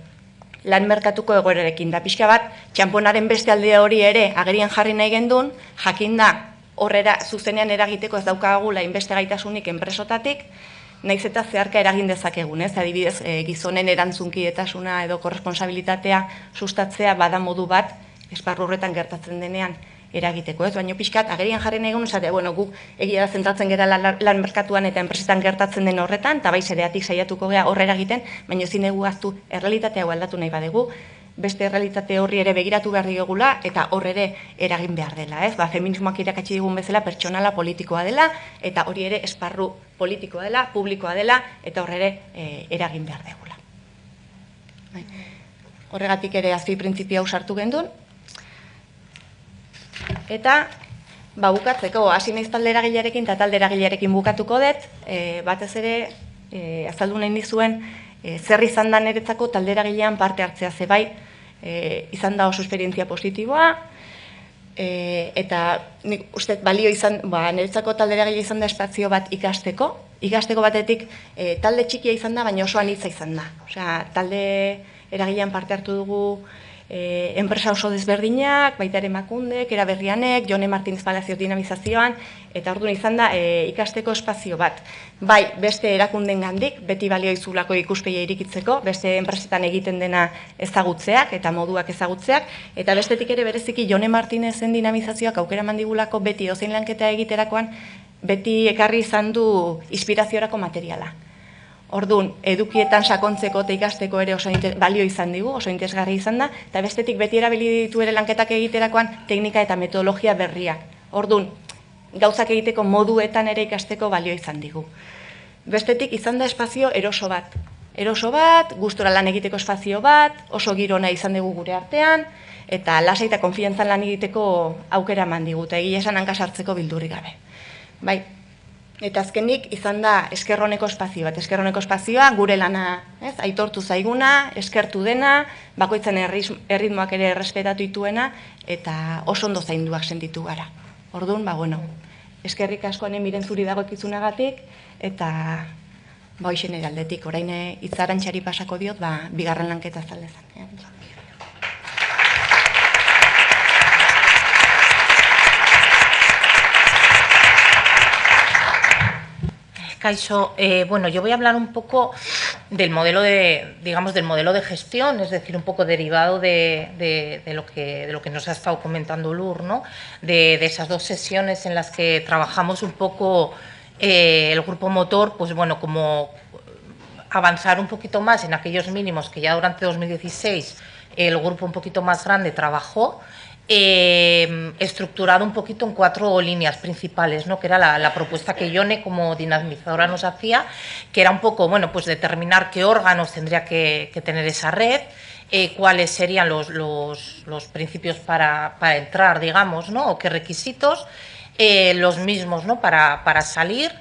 lan merkatuko egoerarekin. Da pixka bat, txamponaren beste alde hori ere agerian jarri nahi gendun, jakin da, horrera zuzenean eragiteko ez daukagula inbeste gaitasunik enpresotatik, nahiz eta zeharka eragin dezakegun, ez? Adibidez, gizonen erantzunkidetasuna edo korresponsabilitatea sustatzea bada modu bat esparru horretan gertatzen denean eragiteko, ez? Baina pixkat, agerian jarri nahi genuen, esatea, bueno, guk egia da zentratzen gara lan merkatuan eta enpresetan gertatzen den horretan, eta bai zereatik saiatuko gara horre eragiten, baina ezin dugu ahaztu errealitatea aldatu nahi badegu, beste realitate horri ere begiratu behar digula eta horre ere eragin behar dela, ez? Feminismoak irakatsi digun bezala pertsonala politikoa dela eta hori ere esparru politikoa dela, publikoa dela eta horre ere eragin behar degula. Horregatik ere azpiprintzipio hau sartu gendun. Eta bukatzeko, hasi naiz talde eragilearekin eta talde eragilearekin bukatuko dut, batez ere azaldu nahi dizuen zer izan da niretzako talde eragilean parte hartzea, ze bai izan da oso esperientzia positiboa, eta nik uste balio izan, niretzako talde eragile izan da espazio bat ikasteko batetik talde txikia izan da, baina oso anitza izan da. Osea, talde eragilean parte hartu dugu enpresa oso desberdinak, baita ere Emakundek, Eraberrianek, Jone Martinez Palacios dinamizazioan, eta orduan izan da ikasteko espazio bat. Bai, beste erakunden gandik, beti balio izulako ikuspeia irikitzeko, beste enpresetan egiten dena ezagutzeak eta moduak ezagutzeak, eta bestetik ere bereziki Jone Martinezen dinamizazioak aukera mandigulako beti dozein lanketa egiterakoan, beti ekarri izan du inspiraziorako materiala. Orduan, edukietan sakontzeko eta ikasteko ere oso balio izan digu, oso interesgarri izan da, eta bestetik beti erabili ditu ere lanketak egiterakoan teknika eta metodologia berriak. Orduan, gauzak egiteko moduetan ere ikasteko balio izan digu. Bestetik izan da espazio eroso bat, gustura lan egiteko espazio bat, oso girona izan dugu gure artean, eta lasai eta konfiantzan lan egiteko aukera eman digu, eta egia esan hankasartzeko bildurri gabe. Bai. Eta azkenik izan da eskerroneko espazio bat, eskerroneko espazioa gure lana, aitortu zaiguna, eskertu dena, bakoitzan erritmoak ere errespetatu dituena, eta oso ondo zainduak sentitu gara. Orduan, eskerrik asko Ane Miren zuri dagokizunagatik, eta hoxe nire aldetik, orain hitza Arantxari pasako diot, bigarren lanketa zaldezan. Kaixo, bueno, yo voy a hablar un poco del modelo de, digamos, del modelo de gestión, es decir, un poco derivado de lo que nos ha estado comentando Lur, ¿no? De esas dos sesiones en las que trabajamos un poco el grupo motor, pues bueno, como avanzar un poquito más en aquellos mínimos que ya durante 2016 el grupo un poquito más grande trabajó, estructurado un poquito en cuatro líneas principales, ¿no? Que era la propuesta que Yone como dinamizadora nos hacía, que era un poco, bueno, pues determinar qué órganos tendría que tener esa red, cuáles serían los principios para entrar, digamos, ¿no? O qué requisitos, los mismos, ¿no? Para salir,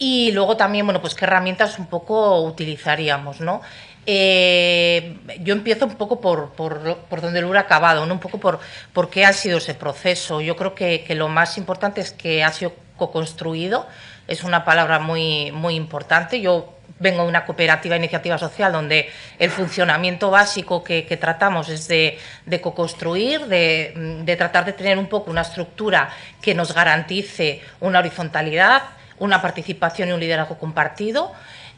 y luego también, bueno, pues qué herramientas un poco utilizaríamos, ¿no? Yo empiezo un poco por donde Lur ha acabado, ¿no? Un poco por qué ha sido ese proceso. Yo creo que lo más importante es que ha sido co-construido. Es una palabra muy, muy importante. Yo vengo de una cooperativa e iniciativa social donde el funcionamiento básico que tratamos es de co-construir, de tratar de tener un poco una estructura que nos garantice una horizontalidad, una participación y un liderazgo compartido.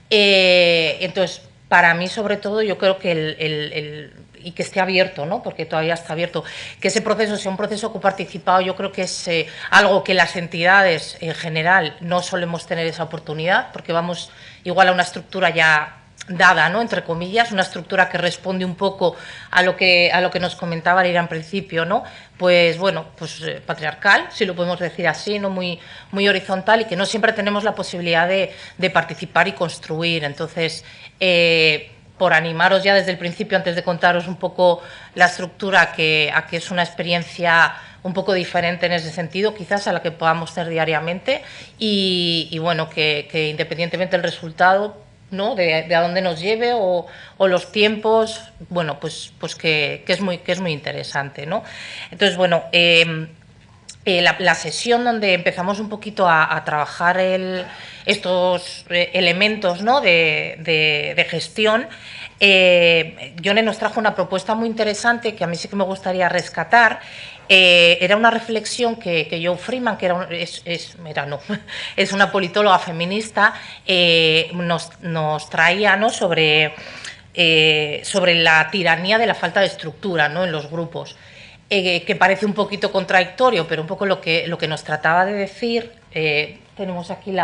Entonces, para mí, sobre todo, yo creo que y que esté abierto, ¿no? Porque todavía está abierto, que ese proceso sea un proceso coparticipado. Yo creo que es algo que las entidades en general no solemos tener esa oportunidad, porque vamos igual a una estructura ya dada, ¿no? Entre comillas, una estructura que responde un poco a lo que nos comentaba Leire en principio, ¿no? Pues bueno, pues patriarcal, si lo podemos decir así, ¿no? Muy, muy horizontal, y que no siempre tenemos la posibilidad de participar y construir. Entonces, por animaros ya desde el principio, antes de contaros un poco la estructura, a que es una experiencia un poco diferente en ese sentido, quizás a la que podamos tener diariamente, y bueno, que independientemente del resultado, ¿no? De a dónde nos lleve o los tiempos, bueno, pues que es muy interesante, ¿no? Entonces, bueno, la sesión donde empezamos un poquito a trabajar estos elementos, ¿no? de gestión, Jone nos trajo una propuesta muy interesante que a mí sí que me gustaría rescatar. Era una reflexión que Jo Freeman, que es una politóloga feminista, nos traía, ¿no? sobre la tiranía de la falta de estructura, ¿no? En los grupos, que parece un poquito contradictorio, pero un poco lo que nos trataba de decir. Tenemos aquí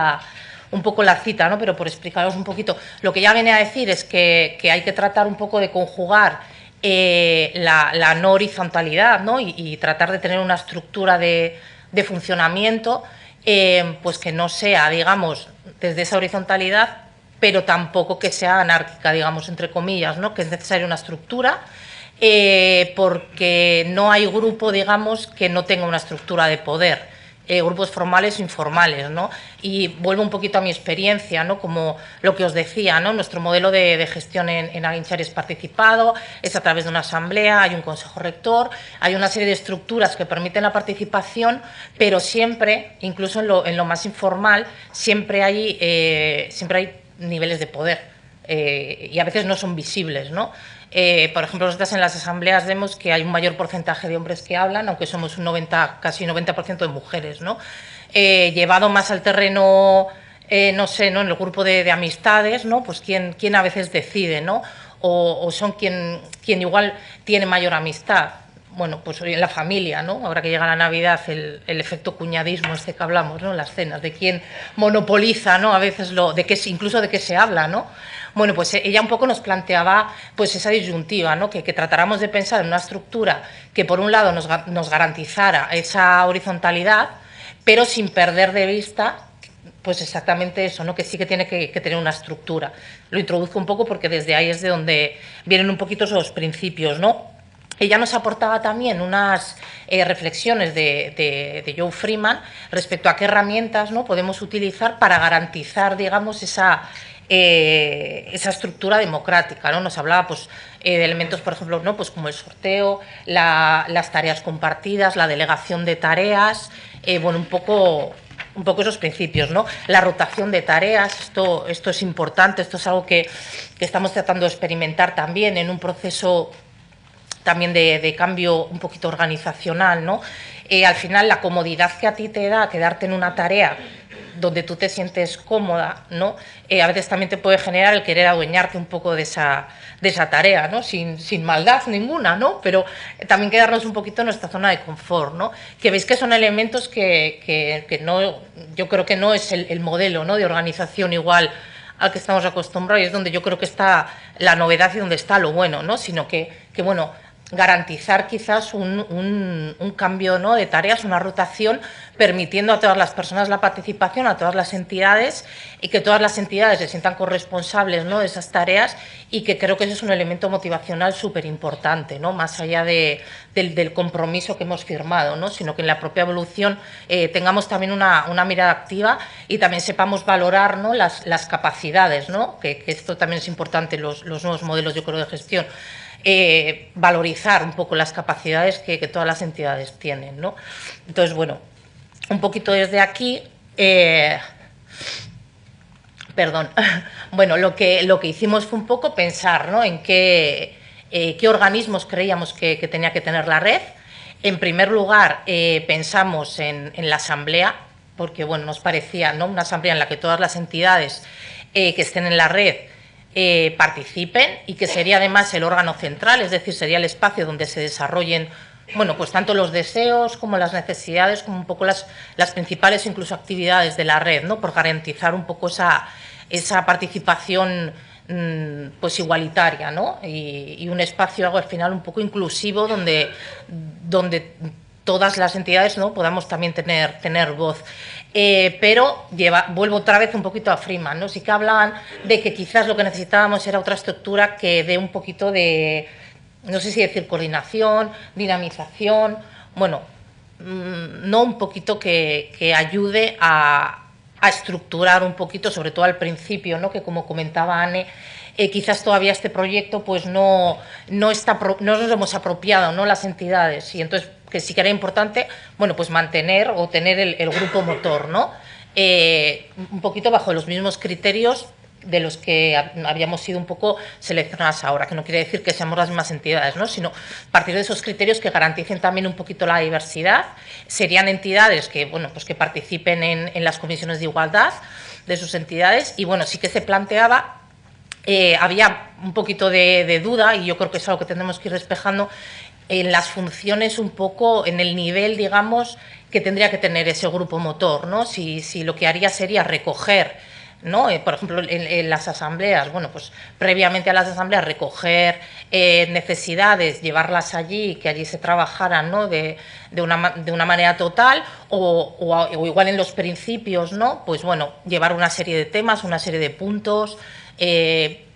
un poco la cita, ¿no? Pero por explicaros un poquito, lo que ya viene a decir es que hay que tratar un poco de conjugar la no horizontalidad, ¿no? Y tratar de tener una estructura de funcionamiento, pues que no sea, digamos, desde esa horizontalidad, pero tampoco que sea anárquica, digamos, entre comillas, ¿no? Que es necesaria una estructura, porque no hay grupo, digamos, que no tenga una estructura de poder. Grupos formales e informales, ¿no? Y vuelvo un poquito a mi experiencia, ¿no? Como lo que os decía, ¿no? Nuestro modelo de gestión en Agintzari es participado, es a través de una asamblea, hay un consejo rector, hay una serie de estructuras que permiten la participación, pero siempre, incluso en lo más informal, siempre hay niveles de poder, y a veces no son visibles, ¿no? Por ejemplo, nosotras en las asambleas vemos que hay un mayor porcentaje de hombres que hablan, aunque somos un casi 90% de mujeres, ¿no? Llevado más al terreno, no sé, ¿no? En el grupo de amistades, ¿no? Pues quién a veces decide, ¿no? O son quien igual tiene mayor amistad. Bueno, pues en la familia, ¿no? Ahora que llega la Navidad, el efecto cuñadismo este que hablamos, ¿no? En las cenas, de quién monopoliza, ¿no? A veces incluso de qué se habla, ¿no? Bueno, pues ella un poco nos planteaba pues esa disyuntiva, ¿no? Que tratáramos de pensar en una estructura que por un lado nos garantizara esa horizontalidad, pero sin perder de vista pues exactamente eso, ¿no? Que sí que tiene que tener una estructura. Lo introduzco un poco porque desde ahí es de donde vienen un poquito esos principios, ¿no? Ella nos aportaba también unas reflexiones de Jo Freeman respecto a qué herramientas, ¿no? Podemos utilizar para garantizar, digamos, esa estructura democrática, ¿no? Nos hablaba pues, de elementos, por ejemplo, ¿no? Pues como el sorteo, las tareas compartidas, la delegación de tareas, bueno, un poco esos principios, ¿no? La rotación de tareas, esto es importante, esto es algo que estamos tratando de experimentar también en un proceso también de cambio un poquito organizacional, ¿no? Al final, la comodidad que a ti te da quedarte en una tarea donde tú te sientes cómoda, ¿no? A veces también te puede generar el querer adueñarte un poco de esa tarea, ¿no? Sin maldad ninguna, ¿no? Pero también quedarnos un poquito en nuestra zona de confort, ¿no? Que veis que son elementos que no, yo creo que no es el modelo, ¿no? De organización igual al que estamos acostumbrados, y es donde yo creo que está la novedad y donde está lo bueno, ¿no? Sino que bueno, garantizar quizás un cambio, ¿no?, de tareas, una rotación, permitiendo a todas las personas la participación, a todas las entidades, y que todas las entidades se sientan corresponsables, ¿no?, de esas tareas, y que creo que ese es un elemento motivacional súper importante, ¿no?, más allá del compromiso que hemos firmado, ¿no?, sino que en la propia evolución tengamos también una mirada activa y también sepamos valorar, ¿no?, las capacidades, ¿no?, que esto también es importante, los nuevos modelos, yo creo, de gestión. Valorizar un poco las capacidades que todas las entidades tienen, ¿no? Entonces, bueno, un poquito desde aquí, perdón, bueno, lo que hicimos fue un poco pensar, ¿no?, en qué organismos creíamos que tenía que tener la red. En primer lugar, pensamos en la asamblea, porque, bueno, nos parecía, ¿no?, una asamblea en la que todas las entidades que estén en la red participen, y que sería además el órgano central, es decir, sería el espacio donde se desarrollen, bueno, pues tanto los deseos como las necesidades, como un poco las principales incluso actividades de la red, ¿no?, por garantizar un poco esa participación pues igualitaria, ¿no?, y un espacio al final un poco inclusivo donde todas las entidades, ¿no?, podamos también tener voz. Pero vuelvo otra vez un poquito a Freeman, ¿no? Sí que hablaban de que quizás lo que necesitábamos era otra estructura que dé un poquito de, no sé si decir coordinación, dinamización, bueno, no, un poquito que ayude a estructurar un poquito, sobre todo al principio, ¿no?, que como comentaba Ane, quizás todavía este proyecto pues no nos hemos apropiado, ¿no?, las entidades, y entonces que sí que era importante, bueno, pues mantener o tener el grupo motor, ¿no?, un poquito bajo los mismos criterios de los que habíamos sido un poco seleccionadas ahora, que no quiere decir que seamos las mismas entidades, ¿no?, sino partir de esos criterios que garanticen también un poquito la diversidad. Serían entidades que, bueno, pues que participen en las comisiones de igualdad de sus entidades, y, bueno, sí que se planteaba, había un poquito de duda, y yo creo que es algo que tendremos que ir despejando, en las funciones un poco, en el nivel, digamos, que tendría que tener ese grupo motor, ¿no? Si lo que haría sería recoger, ¿no?, por ejemplo, en las asambleas, bueno, pues previamente a las asambleas recoger necesidades, llevarlas allí, que allí se trabajaran, ¿no?, de una manera total, o igual en los principios, ¿no?, pues, bueno, llevar una serie de temas, una serie de puntos,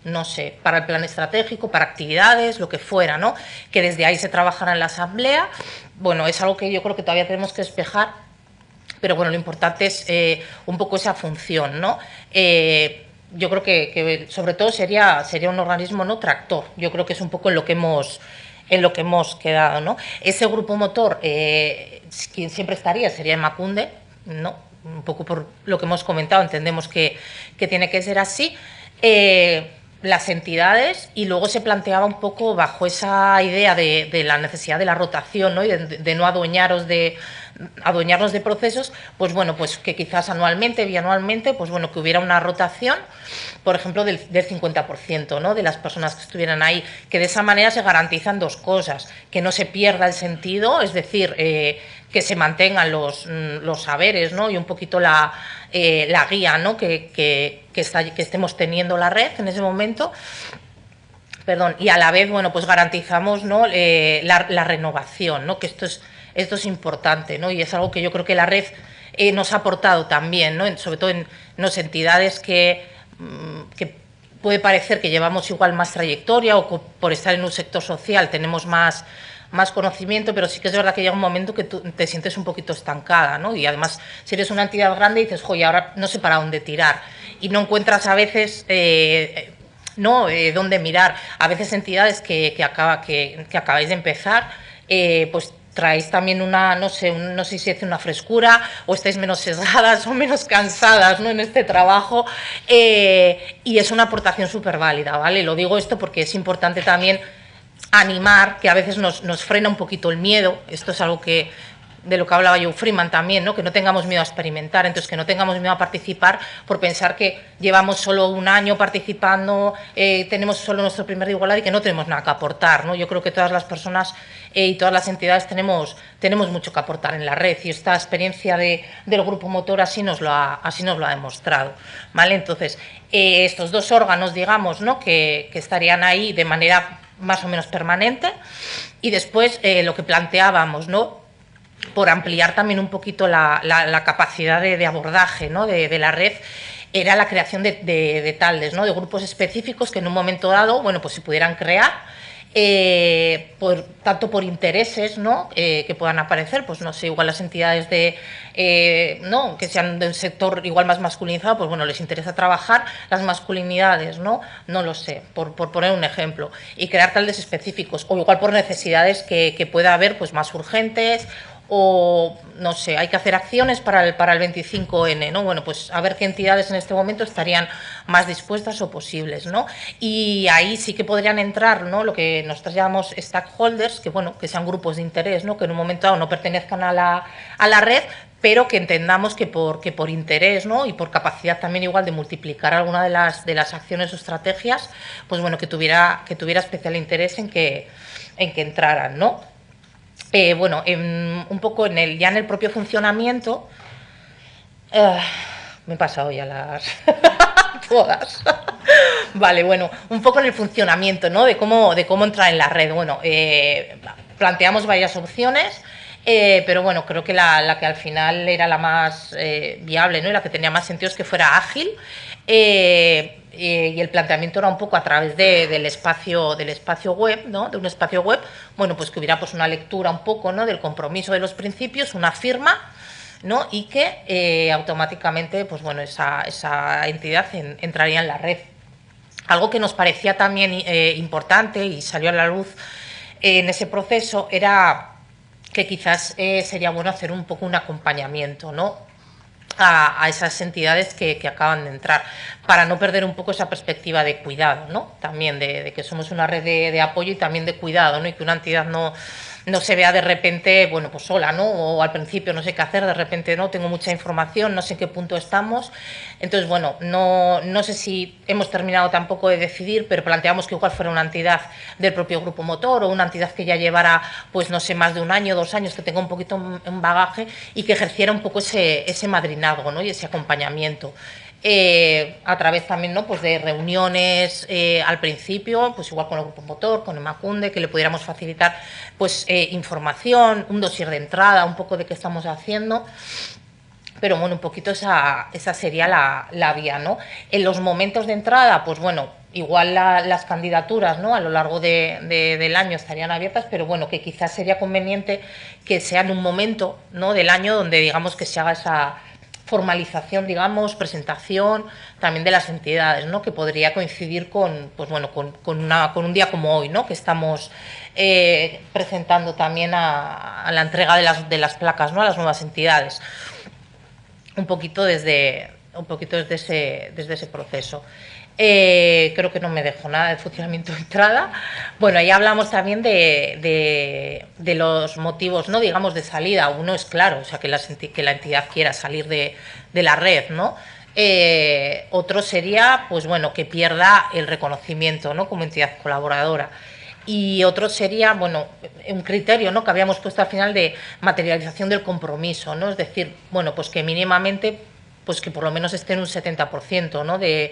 no sé, para el plan estratégico, para actividades, lo que fuera, ¿no?, que desde ahí se trabajara en la asamblea. Bueno, es algo que yo creo que todavía tenemos que despejar, pero, bueno, lo importante es un poco esa función, ¿no? Yo creo que sobre todo sería un organismo, ¿no?, tractor. Yo creo que es un poco en lo que hemos quedado, ¿no? Ese grupo motor, quien siempre estaría sería Emakunde, ¿no?, un poco por lo que hemos comentado, entendemos que tiene que ser así. Las entidades, y luego se planteaba un poco bajo esa idea de la necesidad de la rotación, ¿no?, y de no adueñarnos de procesos, pues, bueno, pues que quizás anualmente, bianualmente, pues, bueno, que hubiera una rotación, por ejemplo, del 50%, ¿no?, de las personas que estuvieran ahí, que de esa manera se garantizan dos cosas: que no se pierda el sentido, es decir, que se mantengan los saberes, ¿no?, y un poquito la guía, ¿no?, que estemos teniendo la red en ese momento, perdón, y a la vez, bueno, pues garantizamos, ¿no?, la renovación, ¿no?, que esto es importante, ¿no?, y es algo que yo creo que la red nos ha aportado también, ¿no?, sobre todo en las entidades que puede parecer que llevamos igual más trayectoria, o por estar en un sector social tenemos más conocimiento, pero sí que es verdad que llega un momento que tú te sientes un poquito estancada, ¿no?, y además si eres una entidad grande dices, joder, ahora no sé para dónde tirar, y no encuentras a veces dónde mirar. A veces entidades que acabáis de empezar, pues traéis también una, no sé si es una frescura, o estáis menos sesgadas o menos cansadas, ¿no?, en este trabajo, y es una aportación súper válida, ¿vale? Lo digo esto porque es importante también animar, que a veces nos frena un poquito el miedo. Esto es algo de lo que hablaba Jo Freeman también, ¿no?, que no tengamos miedo a experimentar, entonces que no tengamos miedo a participar por pensar que llevamos solo un año participando, tenemos solo nuestro primer de igualdad y que no tenemos nada que aportar, ¿no? Yo creo que todas las personas y todas las entidades tenemos mucho que aportar en la red, y esta experiencia del grupo motor así nos lo ha demostrado, ¿vale? Entonces, estos dos órganos, digamos, ¿no?, que estarían ahí de manera más o menos permanente, Y después lo que planteábamos, ¿no?, por ampliar también un poquito la capacidad de abordaje, ¿no?, de la red, era la creación de TALDES, ¿no?, de grupos específicos que en un momento dado, bueno, pues se pudieran crear, tanto por intereses, ¿no?, que puedan aparecer, pues no sé, igual las entidades de ¿no?, que sean del sector igual más masculinizado, pues bueno, les interesa trabajar las masculinidades, ¿no?, no lo sé, por poner un ejemplo, y crear TALDES específicos, o igual por necesidades que pueda haber, pues más urgentes, o no sé, hay que hacer acciones para el 25N, ¿no? Bueno, pues a ver qué entidades en este momento estarían más dispuestas o posibles, ¿no? Y ahí sí que podrían entrar, ¿no?, lo que nosotros llamamos stakeholders, que bueno, que sean grupos de interés, ¿no?, que en un momento dado no pertenezcan a la red, pero que entendamos que por interés, ¿no?, y por capacidad también igual de multiplicar alguna de las acciones o estrategias, pues bueno, que tuviera especial interés en que entraran, ¿no? Bueno, un poco ya en el propio funcionamiento, me he pasado ya las todas, vale, bueno, un poco en el funcionamiento, ¿no?, de cómo entrar en la red. Bueno, planteamos varias opciones, pero bueno, creo que la que al final era la más viable, ¿no?, y la que tenía más sentido es que fuera ágil, y el planteamiento era un poco a través del espacio web, ¿no?, de un espacio web, bueno, pues que hubiera pues una lectura un poco, ¿no?, del compromiso de los principios, una firma, ¿no?, y que automáticamente, pues bueno, esa entidad entraría en la red. Algo que nos parecía también importante y salió a la luz en ese proceso era que quizás sería bueno hacer un poco un acompañamiento, ¿no?, a esas entidades que acaban de entrar, para no perder un poco esa perspectiva de cuidado, ¿no?, también de que somos una red de apoyo y también de cuidado, ¿no?, y que una entidad no se vea de repente, bueno, pues sola, ¿no?, o al principio no sé qué hacer, de repente no tengo mucha información, no sé en qué punto estamos. Entonces, bueno, no sé si hemos terminado tampoco de decidir, pero planteamos que igual fuera una entidad del propio grupo motor o una entidad que ya llevara, pues no sé, más de un año, 2 años, que tenga un poquito un bagaje y que ejerciera un poco ese madrinazgo, ¿no?, y ese acompañamiento. A través también, ¿no?, pues de reuniones al principio, pues igual con el grupo motor, con Emakunde, que le pudiéramos facilitar pues información, un dossier de entrada, un poco de qué estamos haciendo. Pero bueno, un poquito esa sería la vía, ¿no? En los momentos de entrada, pues bueno, igual las candidaturas, ¿no?, a lo largo del año estarían abiertas, pero bueno, que quizás sería conveniente que sea en un momento, ¿no?, del año donde digamos que se haga esa formalización, digamos, presentación también de las entidades, ¿no?, que podría coincidir con, pues bueno, con un día como hoy, ¿no?, que estamos presentando también a la entrega de las placas, ¿no?, a las nuevas entidades. Un poquito desde ese proceso. Creo que no me dejo nada de funcionamiento de entrada. Bueno, ahí hablamos también de los motivos, ¿no?, digamos, de salida. Uno es claro, o sea, que la entidad quiera salir de la red, ¿no? Otro sería, pues bueno, que pierda el reconocimiento, ¿no?, como entidad colaboradora. Y otro sería, bueno, un criterio, ¿no?, que habíamos puesto al final de materialización del compromiso, ¿no? Es decir, bueno, pues que mínimamente, pues que por lo menos esté en un 70%, ¿no?, de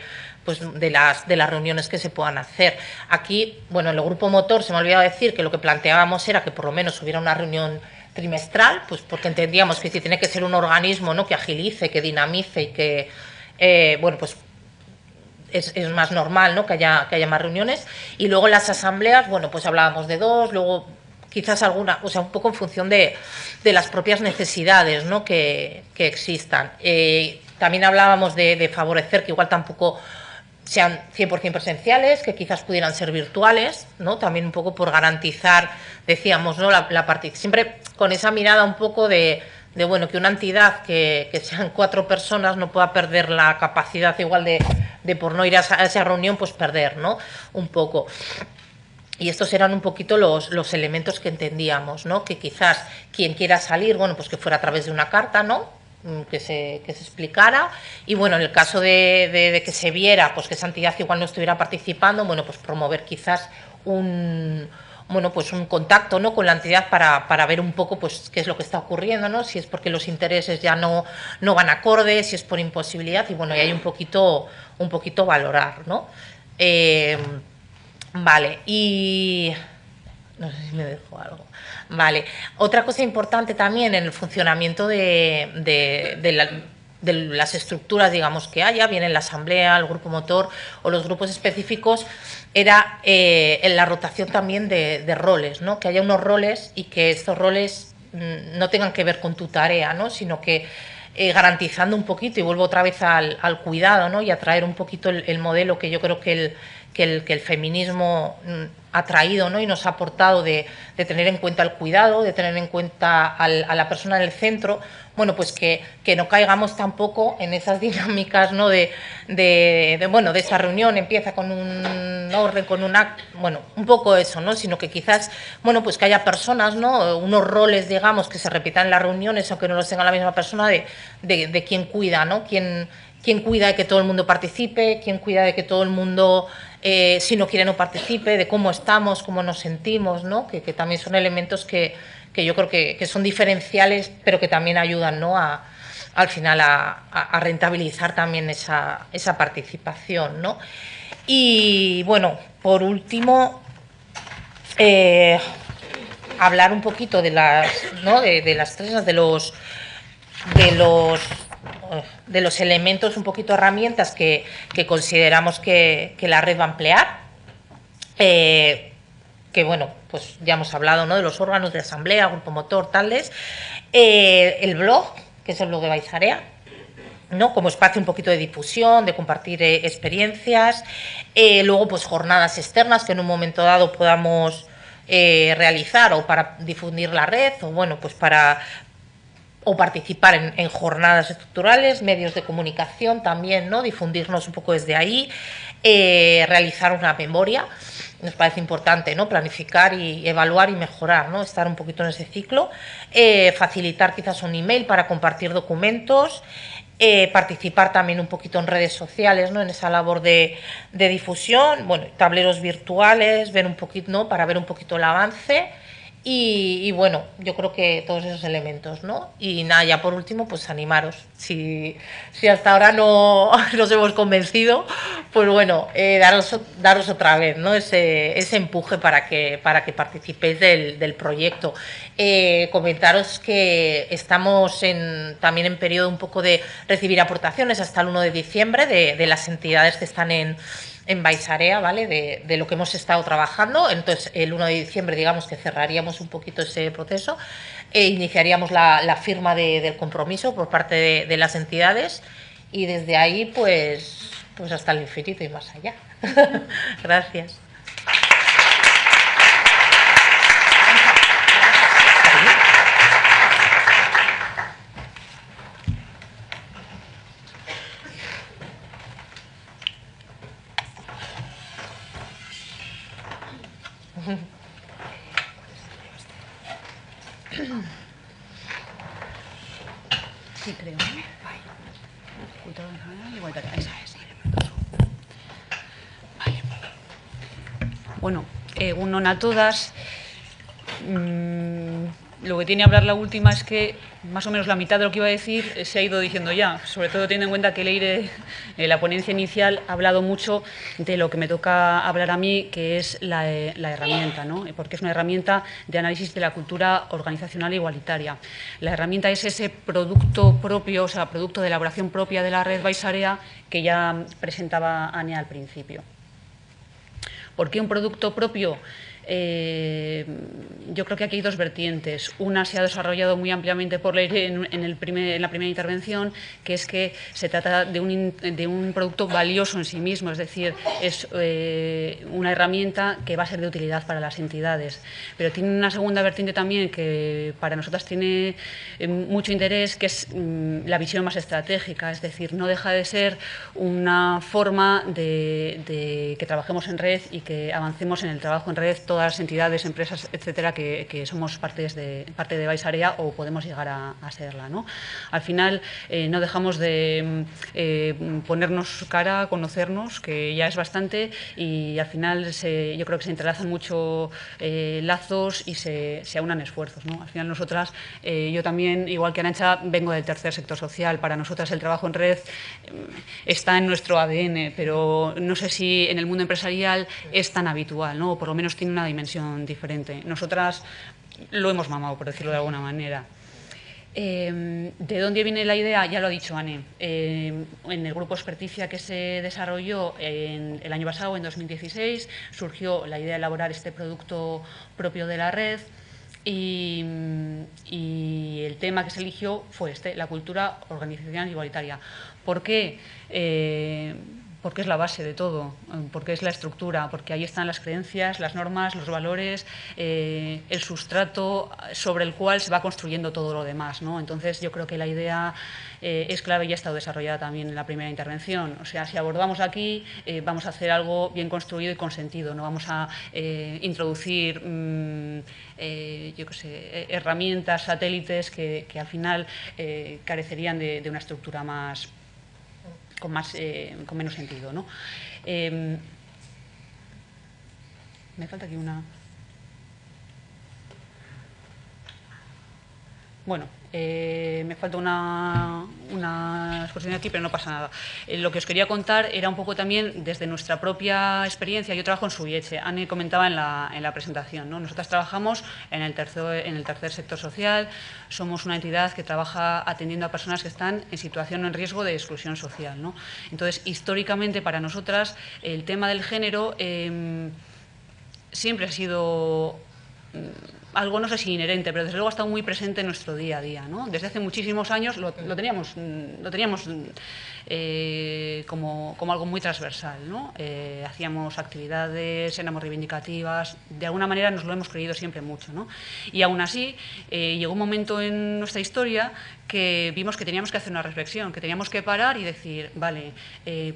las reuniones que se puedan hacer. Aquí, bueno, en el grupo motor se me ha olvidado decir que lo que planteábamos era que por lo menos hubiera una reunión trimestral, pues porque entendíamos que si tiene que ser un organismo, ¿no?, que agilice, que dinamice y que, bueno, pues es más normal, ¿no?, que haya más reuniones. Y luego las asambleas, bueno, pues hablábamos de 2, luego quizás alguna, o sea, un poco en función de las propias necesidades, ¿no?, que existan. También hablábamos de favorecer que igual tampoco sean 100% presenciales, que quizás pudieran ser virtuales, ¿no?, también un poco por garantizar, decíamos, ¿no?, la participación, siempre con esa mirada un poco de bueno, que una entidad que sean 4 personas no pueda perder la capacidad igual de por no ir a esa reunión, pues perder, ¿no?, un poco. Y estos eran un poquito los elementos que entendíamos, ¿no?, que quizás quien quiera salir, bueno, pues que fuera a través de una carta, ¿no?, que se explicara. Y bueno, en el caso de que se viera, pues que esa entidad igual no estuviera participando, bueno, pues promover quizás bueno, pues un contacto, ¿no?, con la entidad para ver un poco, pues, qué es lo que está ocurriendo, ¿no?, si es porque los intereses ya no van acorde, si es por imposibilidad, y bueno, y hay un poquito valorar, ¿no? Vale, y No sé si me dejo algo. Vale. Otra cosa importante también en el funcionamiento de las estructuras, digamos, que haya, bien en la asamblea, el grupo motor o los grupos específicos, era en la rotación también de roles, ¿no? Que haya unos roles y que estos roles no tengan que ver con tu tarea, ¿no? Sino que garantizando un poquito, y vuelvo otra vez al cuidado, ¿no? Y a traer un poquito el modelo que yo creo que el feminismo ha traído, ¿no? Y nos ha aportado de tener en cuenta el cuidado, de tener en cuenta a la persona en el centro, bueno, pues que no caigamos tampoco en esas dinámicas, ¿no? Bueno, de esa reunión empieza con un orden, con un acto, bueno, un poco eso, ¿no? Sino que quizás, bueno, pues que haya personas, ¿no? Unos roles, digamos, que se repitan en las reuniones, aunque no los tenga la misma persona, de quién cuida, ¿no? ¿Quién cuida de que todo el mundo participe? ¿Quién cuida de que todo el mundo, si no quiere, no participe? De cómo estamos, cómo nos sentimos, ¿no? Que también son elementos que yo creo que son diferenciales, pero que también ayudan, ¿no? Al final a rentabilizar también esa participación, ¿no? Y, bueno, por último, hablar un poquito de las tres, de los elementos, un poquito herramientas que consideramos que la red va a emplear, que bueno, pues ya hemos hablado, ¿no? De los órganos de asamblea, grupo motor, tales, el blog, que es el blog de Bai Sarea, ¿no? Como espacio un poquito de difusión, de compartir experiencias, luego pues jornadas externas que en un momento dado podamos realizar o para difundir la red, o bueno, pues para… o participar en jornadas estructurales, medios de comunicación también, ¿no? Difundirnos un poco desde ahí, realizar una memoria, nos parece importante, ¿no? Planificar y evaluar y mejorar, ¿no? Estar un poquito en ese ciclo, facilitar quizás un email para compartir documentos, participar también un poquito en redes sociales, ¿no? En esa labor de difusión, bueno, tableros virtuales, ver un poquito, ¿no? Para ver un poquito el avance. Y bueno, yo creo que todos esos elementos, ¿no? Y nada, ya por último, pues animaros. Si hasta ahora no nos hemos convencido, pues bueno, daros otra vez, ¿no? Ese empuje para que participéis del proyecto. Comentaros que estamos también en periodo un poco de recibir aportaciones hasta el 1 de diciembre de las entidades que están en Bai Sarea, ¿vale? De lo que hemos estado trabajando. Entonces, el 1 de diciembre, digamos, que cerraríamos un poquito ese proceso e iniciaríamos la firma del compromiso por parte de las entidades y desde ahí, pues hasta el infinito y más allá. Gracias. Bueno, uno a todas. Lo que tiene que hablar la última es que más o menos la mitad de lo que iba a decir se ha ido diciendo ya, sobre todo teniendo en cuenta que Leire, la ponencia inicial, ha hablado mucho de lo que me toca hablar a mí, que es la herramienta, ¿no? Porque es una herramienta de análisis de la cultura organizacional e igualitaria. La herramienta es ese producto propio, o sea, producto de elaboración propia de la red Bai Sarea que ya presentaba Ane al principio. ¿Por qué un producto propio? Yo creo que aquí hay dos vertientes. Una se ha desarrollado muy ampliamente por Leire en la primera intervención, que es que se trata de un producto valioso en sí mismo, es decir, es una herramienta que va a ser de utilidad para las entidades. Pero tiene una segunda vertiente también que para nosotras tiene mucho interés, que es la visión más estratégica, es decir, no deja de ser una forma de que trabajemos en red y que avancemos en el trabajo en red todas las entidades, empresas, etcétera, que somos parte de Bai Sarea o podemos llegar a serla, ¿no? Al final no dejamos de ponernos cara, conocernos, que ya es bastante, y al final yo creo que se entrelazan mucho lazos y se aunan esfuerzos, ¿no? Al final nosotras, yo también, igual que Arantxa, vengo del tercer sector social. Para nosotras el trabajo en red está en nuestro ADN, pero no sé si en el mundo empresarial es tan habitual, ¿no? O por lo menos tiene una dimensión diferente. Nosotras lo hemos mamado, por decirlo de alguna manera. ¿De dónde viene la idea? Ya lo ha dicho Ane. En el grupo Experticia que se desarrolló el año pasado, en 2016, surgió la idea de elaborar este producto propio de la red y el tema que se eligió fue este, la cultura organizacional igualitaria. ¿Por qué? Porque es la base de todo, porque es la estructura, porque ahí están las creencias, las normas, los valores, el sustrato sobre el cual se va construyendo todo lo demás, ¿no? Entonces, yo creo que la idea es clave y ha estado desarrollada también en la primera intervención. O sea, si abordamos aquí, vamos a hacer algo bien construido y con sentido, no vamos a introducir yo qué sé, herramientas, satélites que al final carecerían de una estructura más con menos sentido, ¿no? Me falta aquí una. Bueno, me falta una exposición aquí, pero no pasa nada. Lo que os quería contar era un poco también desde nuestra propia experiencia. Yo trabajo en Subietxe, Ane comentaba en la presentación, ¿no? Nosotras trabajamos en el tercer sector social, somos una entidad que trabaja atendiendo a personas que están en situación o en riesgo de exclusión social, ¿no? Entonces, históricamente para nosotras el tema del género siempre ha sido algo, no sé si inherente, pero desde luego ha estado muy presente en nuestro día a día, ¿no? Desde hace muchísimos años lo teníamos como algo muy transversal, ¿no? Hacíamos actividades, éramos reivindicativas, de alguna manera nos lo hemos creído siempre mucho, ¿no? Y aún así llegó un momento en nuestra historia que vimos que teníamos que hacer una reflexión, que teníamos que parar y decir, vale,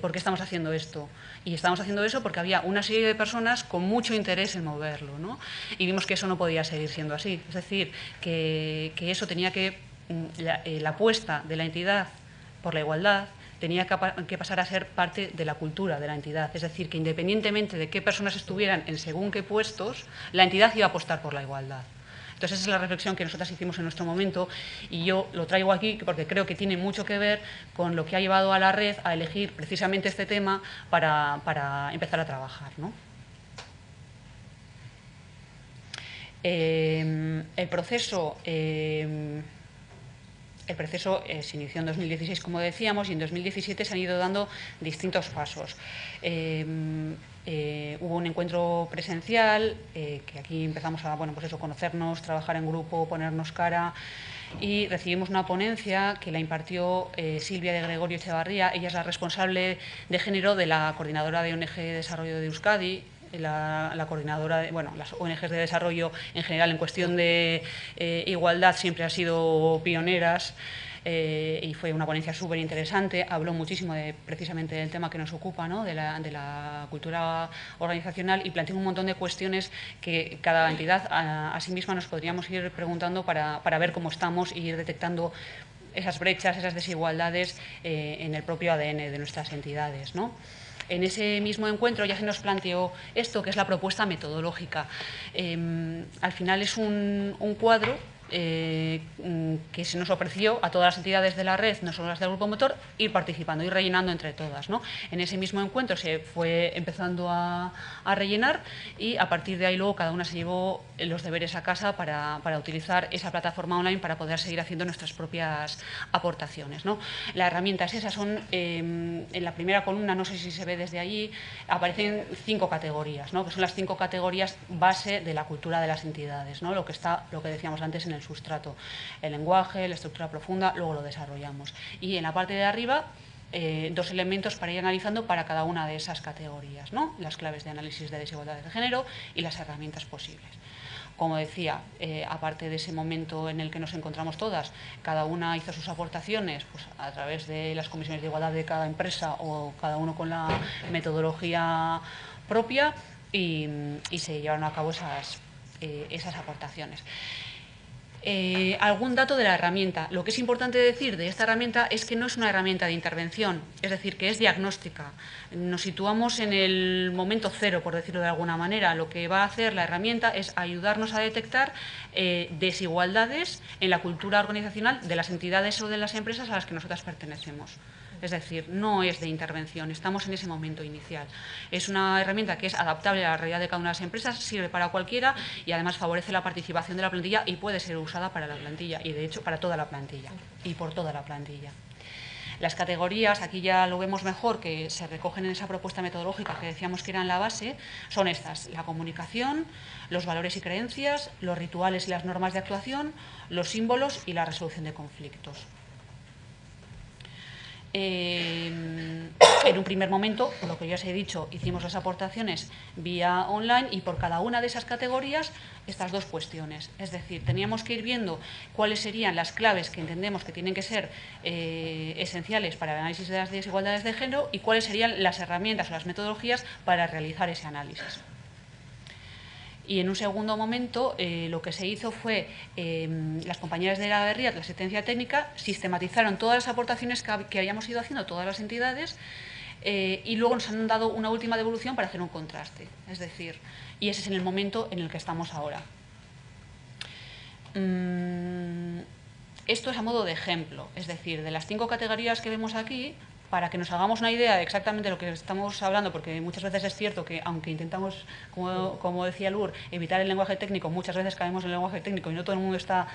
¿por qué estamos haciendo esto? Y estamos haciendo eso porque había una serie de personas con mucho interés en moverlo, ¿no? Y vimos que eso no podía seguir siendo así, es decir, que eso tenía que, la apuesta de la entidad por la igualdad tenía que pasar a ser parte de la cultura de la entidad, es decir, que independientemente de qué personas estuvieran en según qué puestos, la entidad iba a apostar por la igualdad. Entonces, esa es la reflexión que nosotras hicimos en nuestro momento y yo lo traigo aquí porque creo que tiene mucho que ver con lo que ha llevado a la red a elegir precisamente este tema para empezar a trabajar, ¿no? El proceso se inició en 2016, como decíamos, y en 2017 se han ido dando distintos pasos. Hubo un encuentro presencial, que aquí empezamos a, bueno, pues eso, conocernos, trabajar en grupo, ponernos cara, y recibimos una ponencia que la impartió Silvia de Gregorio Echevarría. Ella es la responsable de género de la Coordinadora de ONG de Desarrollo de Euskadi, la coordinadora de, bueno, las ONGs de desarrollo en general en cuestión de igualdad siempre han sido pioneras y fue una ponencia súper interesante. Habló muchísimo precisamente del tema que nos ocupa, ¿no? de la cultura organizacional y planteó un montón de cuestiones que cada entidad a sí misma nos podríamos ir preguntando para ver cómo estamos y ir detectando esas brechas, esas desigualdades en el propio ADN de nuestras entidades, ¿no? En ese mismo encuentro ya se nos planteó esto, que es la propuesta metodológica. Al final es un cuadro que se nos ofreció a todas las entidades de la red, no solo las del Grupo Motor, ir participando, ir rellenando entre todas, ¿no? En ese mismo encuentro se fue empezando a rellenar y a partir de ahí luego cada una se llevó los deberes a casa para utilizar esa plataforma online para poder seguir haciendo nuestras propias aportaciones, ¿no? Las herramientas esas son, en la primera columna, no sé si se ve desde allí, aparecen 5 categorías, ¿no? Que son las 5 categorías base de la cultura de las entidades, ¿no? Lo que decíamos antes en el sustrato, el lenguaje, la estructura profunda, luego lo desarrollamos. Y en la parte de arriba, 2 elementos para ir analizando para cada una de esas categorías, ¿no? Las claves de análisis de desigualdades de género y las herramientas posibles. Como decía, aparte de ese momento en el que nos encontramos todas, cada una hizo sus aportaciones pues, a través de las comisiones de igualdad de cada empresa o cada uno con la metodología propia y se llevaron a cabo esas aportaciones. Algún dato de la herramienta. Lo que es importante decir de esta herramienta es que no es una herramienta de intervención, es decir, que es diagnóstica. Nos situamos en el momento cero, por decirlo de alguna manera. Lo que va a hacer la herramienta es ayudarnos a detectar desigualdades en la cultura organizacional de las entidades o de las empresas a las que nosotras pertenecemos. Es decir, no es de intervención, estamos en ese momento inicial. Es una herramienta que es adaptable a la realidad de cada una de las empresas, sirve para cualquiera y además favorece la participación de la plantilla y puede ser usada para la plantilla y, de hecho, para toda la plantilla y por toda la plantilla. Las categorías, aquí ya lo vemos mejor, que se recogen en esa propuesta metodológica que decíamos que eran la base, son estas: la comunicación, los valores y creencias, los rituales y las normas de actuación, los símbolos y la resolución de conflictos. En un primer momento, por lo que ya os he dicho, hicimos las aportaciones vía online y por cada una de esas categorías estas dos cuestiones. Es decir, teníamos que ir viendo cuáles serían las claves que entendemos que tienen que ser esenciales para el análisis de las desigualdades de género y cuáles serían las herramientas o las metodologías para realizar ese análisis. Y en un segundo momento lo que se hizo fue, las compañeras de Eraberria, de la asistencia técnica, sistematizaron todas las aportaciones que habíamos ido haciendo todas las entidades y luego nos han dado una última devolución para hacer un contraste. Es decir, y ese es en el momento en el que estamos ahora. Esto es a modo de ejemplo, es decir, de las 5 categorías que vemos aquí, para que nos hagamos una idea de exactamente lo que estamos hablando, porque muchas veces es cierto que, aunque intentamos, como decía Lur, evitar el lenguaje técnico, muchas veces caemos en el lenguaje técnico y no todo el mundo está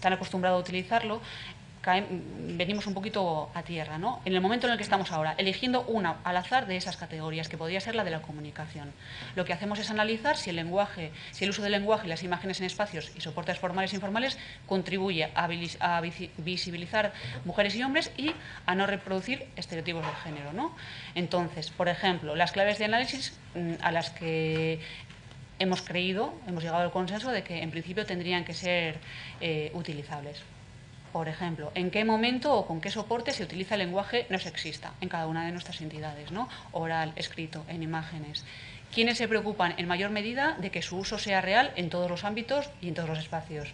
tan acostumbrado a utilizarlo, venimos un poquito a tierra, ¿no? En el momento en el que estamos ahora, eligiendo una al azar de esas categorías, que podría ser la de la comunicación. Lo que hacemos es analizar si el lenguaje, si el uso del lenguaje y las imágenes en espacios y soportes formales e informales contribuye a visibilizar mujeres y hombres y a no reproducir estereotipos de género, ¿no? Entonces, por ejemplo, las claves de análisis a las que hemos creído, hemos llegado al consenso de que en principio tendrían que ser utilizables. Por ejemplo, ¿en qué momento o con qué soporte se utiliza el lenguaje no sexista en cada una de nuestras entidades, ¿no? Oral, escrito, en imágenes. ¿Quiénes se preocupan en mayor medida de que su uso sea real en todos los ámbitos y en todos los espacios?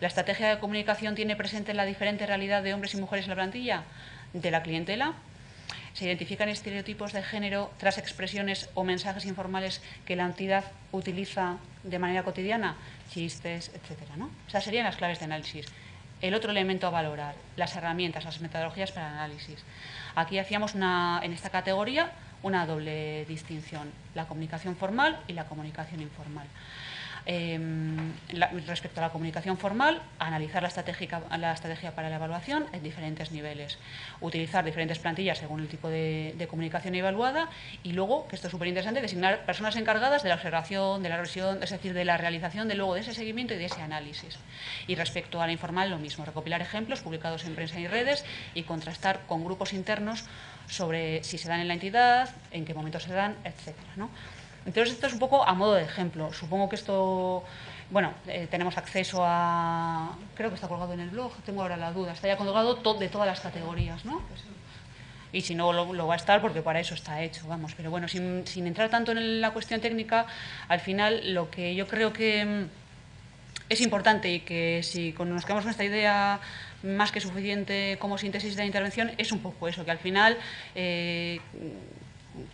¿La estrategia de comunicación tiene presente la diferente realidad de hombres y mujeres en la plantilla de la clientela? ¿Se identifican estereotipos de género tras expresiones o mensajes informales que la entidad utiliza de manera cotidiana? Chistes, etcétera, ¿no? Esas serían las claves de análisis. El otro elemento a valorar, las herramientas, las metodologías para el análisis. Aquí hacíamos en esta categoría una doble distinción, la comunicación formal y la comunicación informal. Respecto a la comunicación formal, analizar la estrategia para la evaluación en diferentes niveles, utilizar diferentes plantillas según el tipo de comunicación evaluada y luego, que esto es súper interesante, designar personas encargadas de la observación, de la revisión, es decir, de la realización de ese seguimiento y de ese análisis. Y respecto a la informal, lo mismo, recopilar ejemplos publicados en prensa y redes y contrastar con grupos internos sobre si se dan en la entidad, en qué momento se dan, etcétera, ¿no? Entonces, esto es un poco a modo de ejemplo. Supongo que esto, bueno, tenemos acceso a… Creo que está colgado en el blog, tengo ahora la duda. Está ya colgado de todas las categorías, ¿no? Y si no, lo va a estar porque para eso está hecho, vamos. Pero bueno, sin entrar tanto en la cuestión técnica, al final lo que yo creo que es importante y que si nos quedamos con esta idea más que suficiente como síntesis de la intervención, es un poco eso, que al final que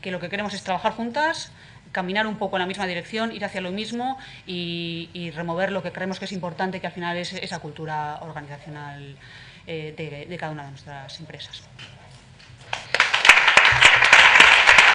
lo que queremos es trabajar juntas, caminar un poco en la misma dirección, ir hacia lo mismo y remover lo que creemos que es importante, que al final es esa cultura organizacional de cada una de nuestras empresas.